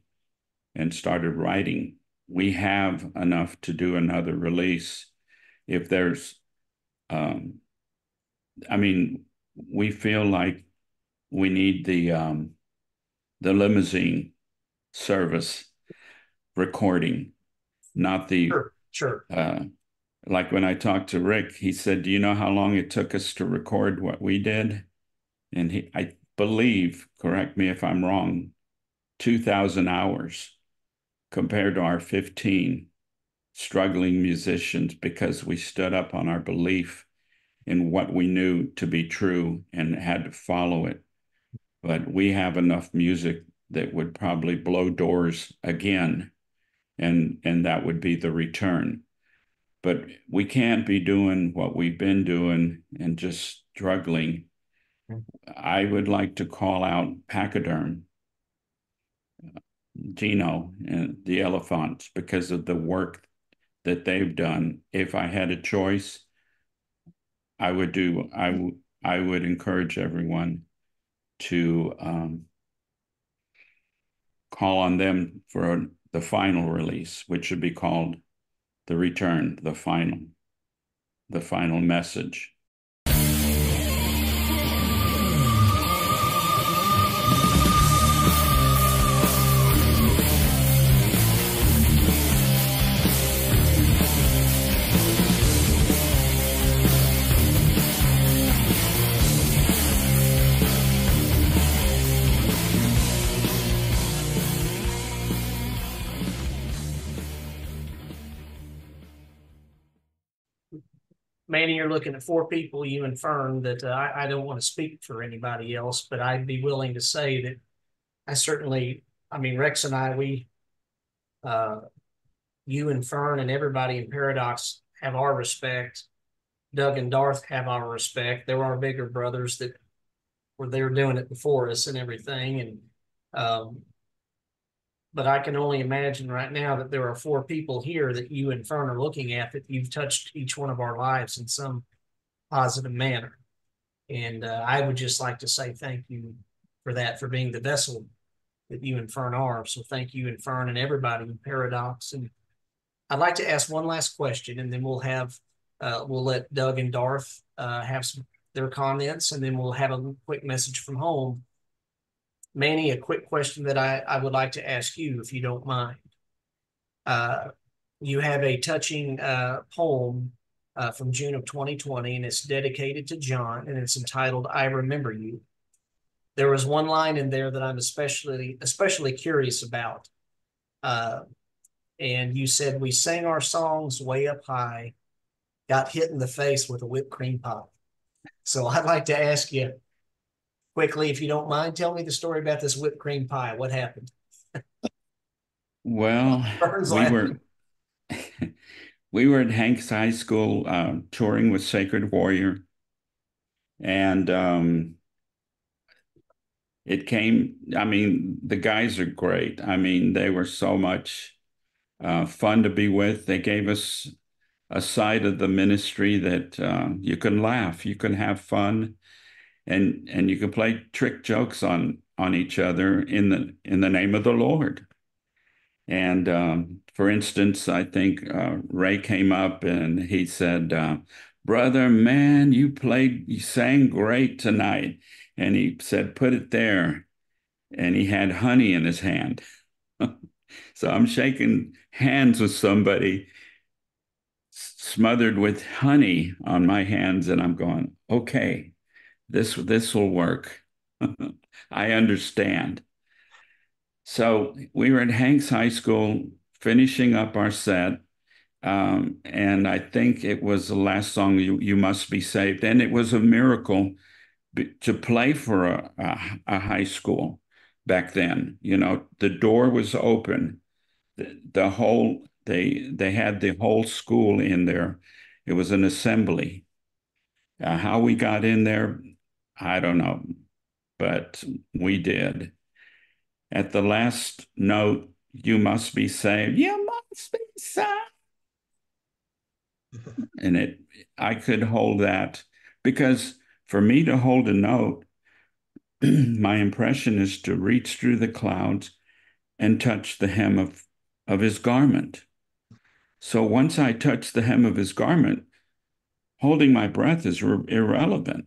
and started writing. We have enough to do another release. If there's, I mean, we feel like we need the limousine service recording, not the, sure. Like when I talked to Rick, he said, do you know how long it took us to record what we did? And he, I believe, correct me if I'm wrong, 2,000 hours compared to our 15. Struggling musicians, because we stood up on our belief in what we knew to be true and had to follow it. But we have enough music that would probably blow doors again, and that would be the return. But we can't be doing what we've been doing and just struggling. I would like to call out Pachyderm, Gino, and the Elephants because of the work that they've done. If I had a choice, I would do. I would encourage everyone to call on them for the final release, which should be called The Return, the final message. Manny, you're looking at four people, you and Fern, that I don't want to speak for anybody else, but I'd be willing to say that I certainly, I mean, Rex and I, we, you and Fern and everybody in Paradox have our respect. Doug and Darth have our respect. They were our bigger brothers that were there doing it before us and everything. And but I can only imagine right now that there are four people here that you and Fern are looking at that you've touched each one of our lives in some positive manner. And I would just like to say thank you for that, for being the vessel that you and Fern are. So thank you and Fern and everybody in Paradox. And I'd like to ask one last question, and then we'll have, we'll let Doug and Darth have some, their comments, and then we'll have a quick message from home. Manny, a quick question that I would like to ask you, if you don't mind. You have a touching poem from June of 2020, and it's dedicated to John, and it's entitled, I Remember You. There was one line in there that I'm especially curious about. And you said, we sang our songs way up high, got hit in the face with a whipped cream pie. So I'd like to ask you, quickly, if you don't mind, tell me the story about this whipped cream pie. What happened? Well, we were at Hank's High School touring with Sacred Warrior, and it came. I mean, the guys are great. I mean, they were so much fun to be with. They gave us a side of the ministry that you can laugh, you can have fun. And you can play trick jokes on each other in the name of the Lord. And for instance, I think Ray came up and he said, "Brother, man, you sang great tonight." And he said, "Put it there." And he had honey in his hand. So I'm shaking hands with somebody smothered with honey on my hands, and I'm going, "Okay. This will work." I understand. So we were at Hank's High School finishing up our set. And I think it was the last song, You Must Be Saved. And it was a miracle to play for a high school back then. You know, the door was open. The whole, they had the whole school in there. It was an assembly. How we got in there, I don't know, but we did. At the last note, "You must be saved. You must be saved." And I could hold that, because for me to hold a note, my impression is to reach through the clouds and touch the hem of his garment. So once I touched the hem of his garment, holding my breath is irrelevant.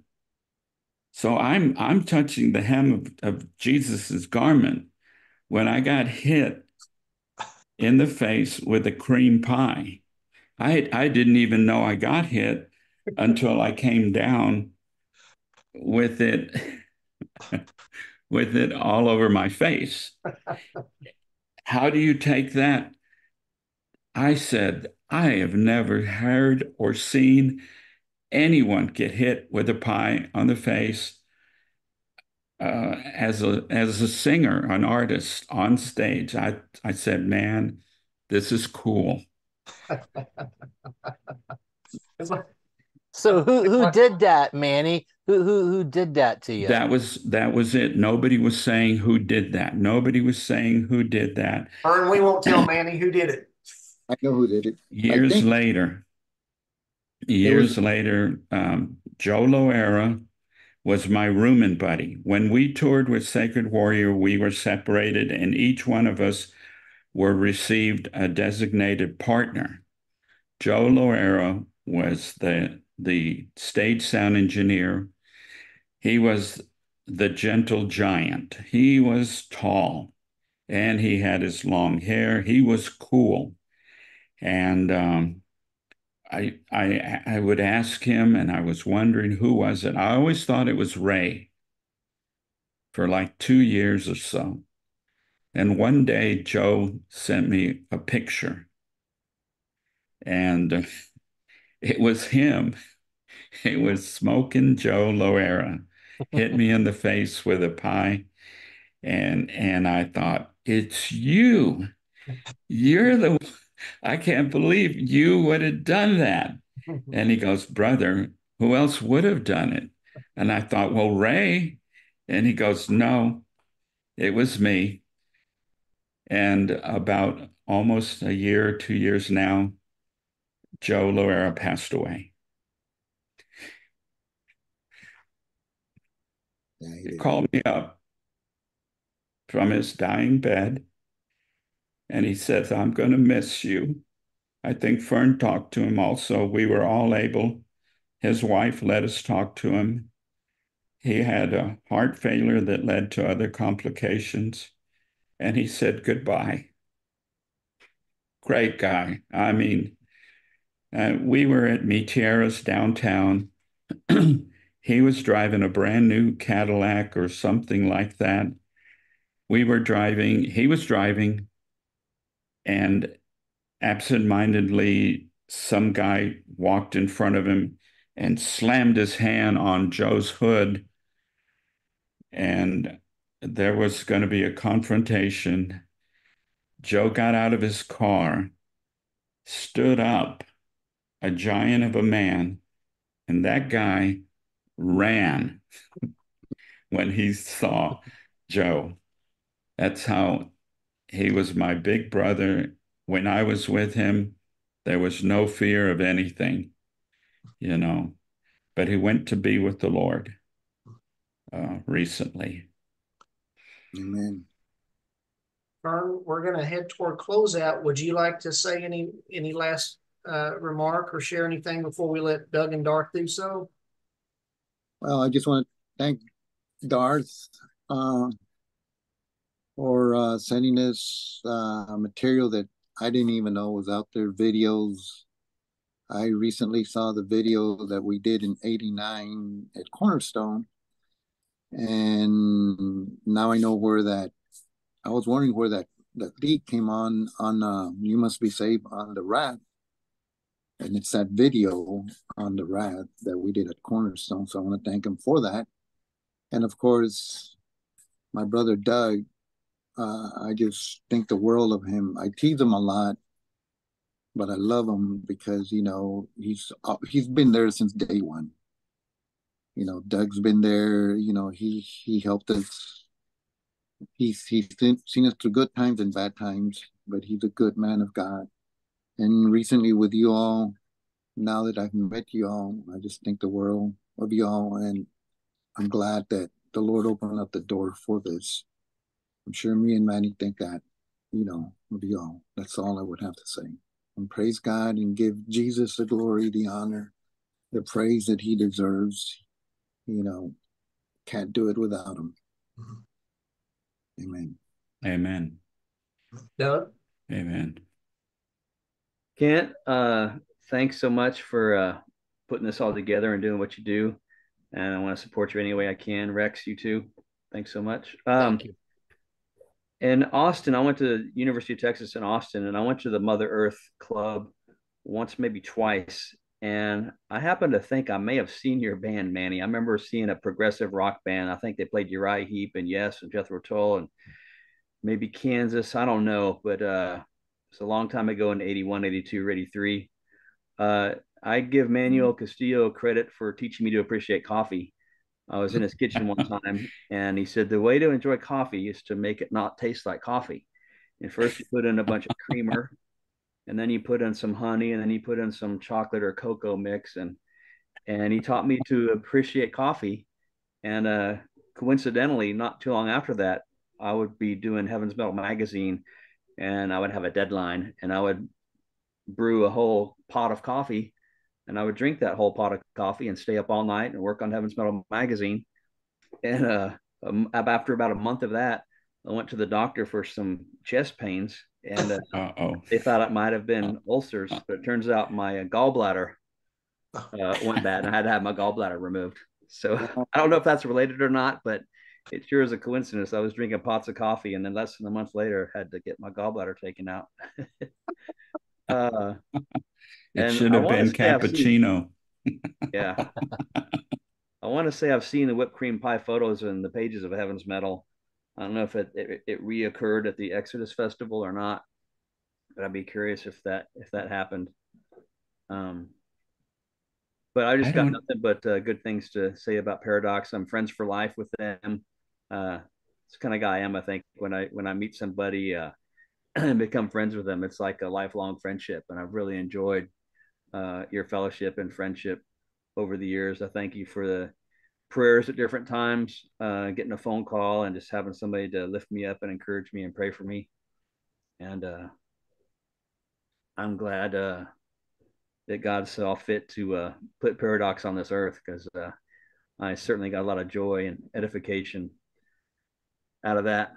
So I'm touching the hem of Jesus's garment when I got hit in the face with a cream pie. I didn't even know I got hit until I came down with it with it all over my face. How do you take that? I said, I have never heard or seen anyone get hit with a pie on the face. as a singer, an artist on stage, I said, man, this is cool. So who did that, Manny? Who did that to you? That was it. Nobody was saying who did that. Nobody was saying who did that. Fern, we won't tell Manny who did it. I know who did it. Years later, Joe Loera was my rooming buddy. When we toured with Sacred Warrior, we were separated, and each one of us were received a designated partner. Joe Loera was the stage sound engineer. He was the gentle giant. He was tall, and he had his long hair. He was cool. And I would ask him, and I was wondering, who was it? I always thought it was Ray for like 2 years or so. And one day, Joe sent me a picture, and it was him. It was smoking Joe Loera. Hit me in the face with a pie, and I thought, it's you. You're the one. I can't believe you would have done that. And he goes, brother, who else would have done it? And I thought, well, Ray. And he goes, no, it was me. And about almost a year, 2 years now, Joe Loera passed away. Yeah, he called me up from his dying bed. And he says, I'm going to miss you. I think Fern talked to him also. We were all able. His wife let us talk to him. He had a heart failure that led to other complications. And he said goodbye. Great guy. I mean, we were at Meteora's downtown. He was driving a brand new Cadillac or something like that. He was driving. And absentmindedly, some guy walked in front of him and slammed his hand on Joe's hood. And there was going to be a confrontation. Joe got out of his car, stood up, a giant of a man, and that guy ran when he saw Joe. That's how. He was my big brother. When I was with him, there was no fear of anything, you know. But he went to be with the Lord recently. Amen. Fern, we're going to head toward closeout. Would you like to say any last remark or share anything before we let Doug and Darth do so? Well, I just want to thank Darth for sending us material that I didn't even know was out there, videos. I recently saw the video that we did in '89 at Cornerstone, and now I know where that, I was wondering where that beat came on You Must Be Saved on the Wrath, and it's that video on the Wrath that we did at Cornerstone, so I want to thank him for that. And of course, my brother Doug, I just think the world of him. I tease him a lot, but I love him because, you know, he's been there since day one. You know, Doug's been there. You know, he helped us. He's seen us through good times and bad times, but he's a good man of God. And recently with you all, now that I've met you all, I just think the world of you all, and I'm glad that the Lord opened up the door for this. I'm sure me and Manny think that, you know, will be all. That's all I would have to say. And praise God and give Jesus the glory, the honor, the praise that he deserves. You know, can't do it without him. Amen. Amen. Doug? Amen. Kent, thanks so much for putting this all together and doing what you do. And I want to support you any way I can. Rex, you too. Thanks so much. Thank you. In Austin, I went to the University of Texas in Austin, and I went to the Mother Earth Club once, maybe twice. And I happen to think I may have seen your band, Manny. I remember seeing a progressive rock band. I think they played Uriah Heep and Yes and Jethro Tull and maybe Kansas. I don't know, but it's a long time ago in 81, 82, 83. I give Manuel Castillo credit for teaching me to appreciate coffee. I was in his kitchen one time, and he said, the way to enjoy coffee is to make it not taste like coffee. And first you put in a bunch of creamer, and then you put in some honey, and then you put in some chocolate or cocoa mix. And he taught me to appreciate coffee. And coincidentally, not too long after that, I would be doing Heaven's Metal Magazine, and I would have a deadline, and I would brew a whole pot of coffee, and I would drink that whole pot of coffee and stay up all night and work on Heaven's Metal Magazine. And after about a month of that, I went to the doctor for some chest pains, and they thought it might have been ulcers, but it turns out my gallbladder went bad, and I had to have my gallbladder removed. So I don't know if that's related or not, but it sure is a coincidence. I was drinking pots of coffee, and then less than a month later, I had to get my gallbladder taken out. It should have been cappuccino. Yeah. I want to say I've seen the whipped cream pie photos in the pages of Heaven's Metal. I don't know if it reoccurred at the Exodus Festival or not, but I'd be curious if that happened. But I just got nothing but good things to say about Paradox. I'm friends for life with them. It's the kind of guy I am. I think when I meet somebody and become friends with them, it's like a lifelong friendship. And I've really enjoyed your fellowship and friendship over the years. I thank you for the prayers at different times, getting a phone call and just having somebody to lift me up and encourage me and pray for me. And I'm glad that God saw fit to put Paradox on this earth, because I certainly got a lot of joy and edification out of that.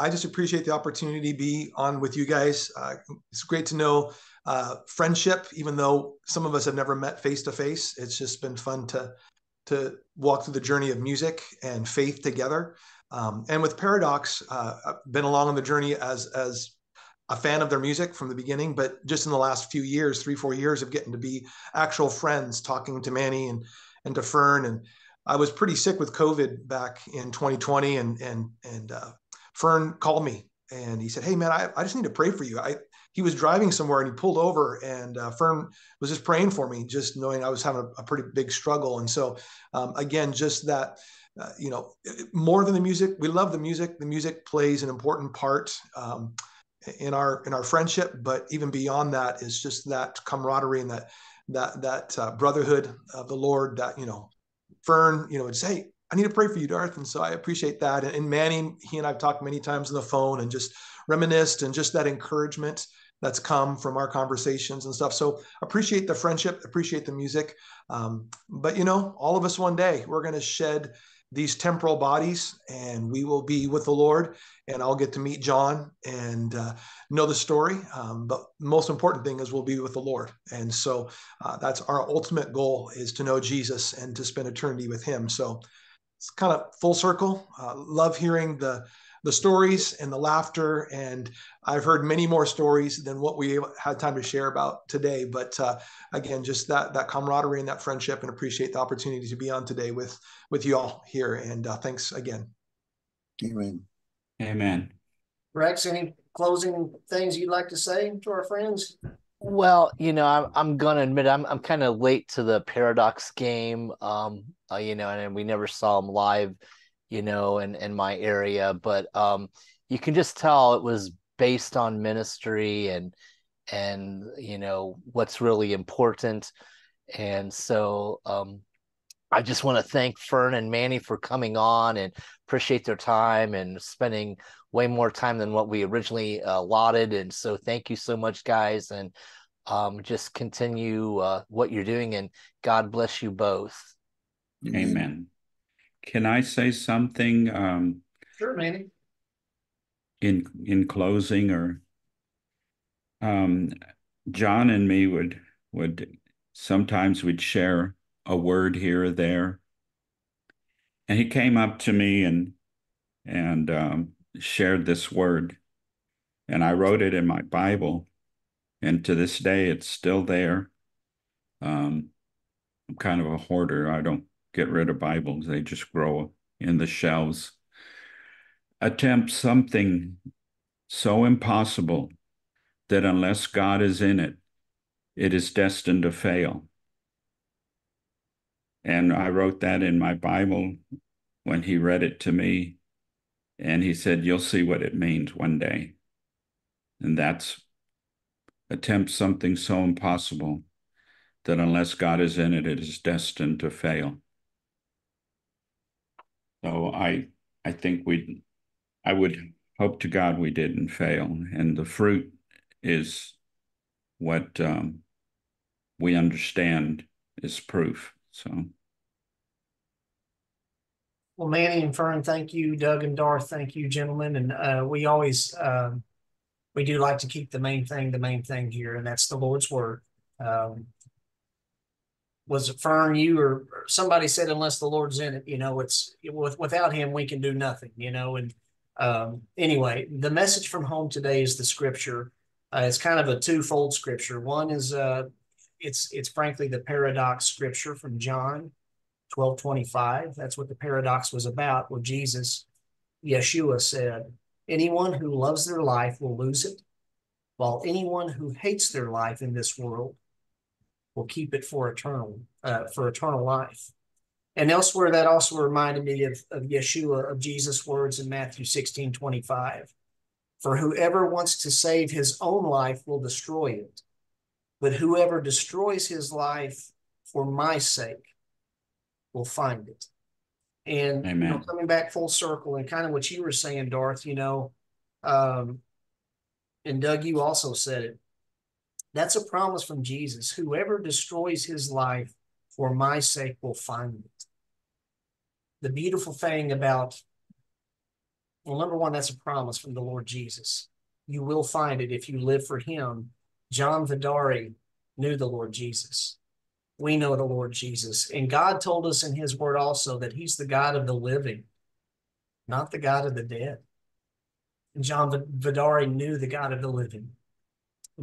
I just appreciate the opportunity to be on with you guys. It's great to know friendship, even though some of us have never met face to face. It's just been fun to walk through the journey of music and faith together. And with Paradox, I've been along on the journey as a fan of their music from the beginning, but just in the last few years, 3-4 years of getting to be actual friends, talking to Manny and to Fern. And I was pretty sick with COVID back in 2020, and Fern called me and he said, hey man, I just need to pray for you. He was driving somewhere and he pulled over, and Fern was just praying for me, just knowing I was having a pretty big struggle. And so again, just that, more than the music, we love the music. The music plays an important part in our friendship, but even beyond that is just that camaraderie and that brotherhood of the Lord that, Fern, would say, I need to pray for you, Darth. And so I appreciate that. And Manny, he and I've talked many times on the phone and just reminisced, and just that encouragement that's come from our conversations and stuff. So appreciate the friendship, appreciate the music. But all of us one day, we're going to shed these temporal bodies and we will be with the Lord, and I'll get to meet John and know the story. But most important thing is we'll be with the Lord. And so that's our ultimate goal, is to know Jesus and to spend eternity with him. So it's kind of full circle. Love hearing the stories and the laughter. And I've heard many more stories than what we had time to share about today. But again, just that camaraderie and that friendship, and appreciate the opportunity to be on today with you all here. And thanks again. Amen. Amen. Rex, any closing things you'd like to say to our friends? Well, I'm gonna admit I'm kind of late to the Paradox game, and we never saw them live, in my area, but you can just tell it was based on ministry and what's really important, and so I just want to thank Fern and Manny for coming on, and appreciate their time and spending way more time than what we originally allotted. And so thank you so much, guys. And just continue what you're doing, and God bless you both. Amen. Can I say something? Sure, Manny. In closing, or John and me would sometimes we'd share a word here or there, and he came up to me and shared this word, and I wrote it in my Bible, and to this day it's still there. I'm kind of a hoarder. I don't get rid of Bibles. They just grow in the shelves. Attempt something so impossible that unless God is in it, it is destined to fail. And I wrote that in my Bible when he read it to me, and he said, you'll see what it means one day. And that's attempt something so impossible that unless God is in it, it is destined to fail. So I think I would hope to God we didn't fail. And the fruit is what we understand is proof. So. Well, Manny and Fern, thank you. Doug and Darth, thank you, gentlemen. And we always, we do like to keep the main thing here, and that's the Lord's Word. Was it Fern, you or somebody said, unless the Lord's in it, you know, without him, we can do nothing, you know. And anyway, the message from home today is the scripture. It's kind of a twofold scripture. One is, it's frankly the Paradox scripture from John 12:25. That's what the Paradox was about, where Jesus, Yeshua, said, anyone who loves their life will lose it, while anyone who hates their life in this world will keep it for eternal life. And elsewhere, that also reminded me of Yeshua, of Jesus' words in Matthew 16:25. For whoever wants to save his own life will destroy it, but whoever destroys his life for my sake will find it. And you know, coming back full circle, and kind of what you were saying, Darth, you know, and Doug, you also said it. That's a promise from Jesus. Whoever destroys his life for my sake will find it. The beautiful thing about, well, number one, that's a promise from the Lord Jesus. You will find it if you live for him. John Vidaurri knew the Lord Jesus. We know the Lord Jesus. And God told us in his word also that he's the God of the living, not the God of the dead. And John Vidaurri knew the God of the living.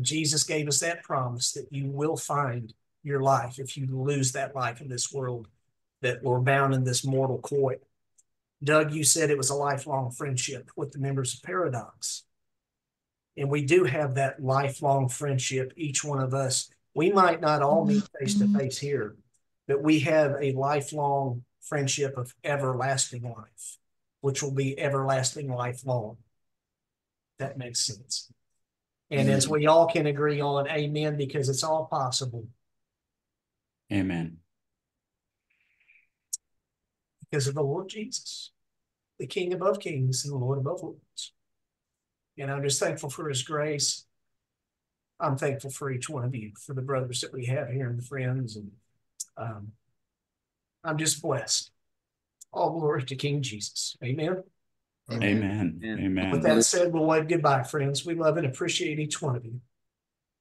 Jesus gave us that promise that you will find your life if you lose that life in this world, that we're bound in this mortal coil. Doug, you said it was a lifelong friendship with the members of Paradox. And we do have that lifelong friendship, each one of us. We might not all meet face-to-face here, but we have a lifelong friendship of everlasting life, which will be everlasting lifelong. That makes sense. And as we all can agree on, amen, because it's all possible. Amen. Because of the Lord Jesus, the King above kings and the Lord above lords. And I'm just thankful for his grace. I'm thankful for each one of you, for the brothers that we have here and the friends. And I'm just blessed. All glory to King Jesus. Amen. Amen. Amen. Amen. With that said, we'll wave goodbye, friends. We love and appreciate each one of you.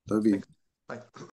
Love you. Bye.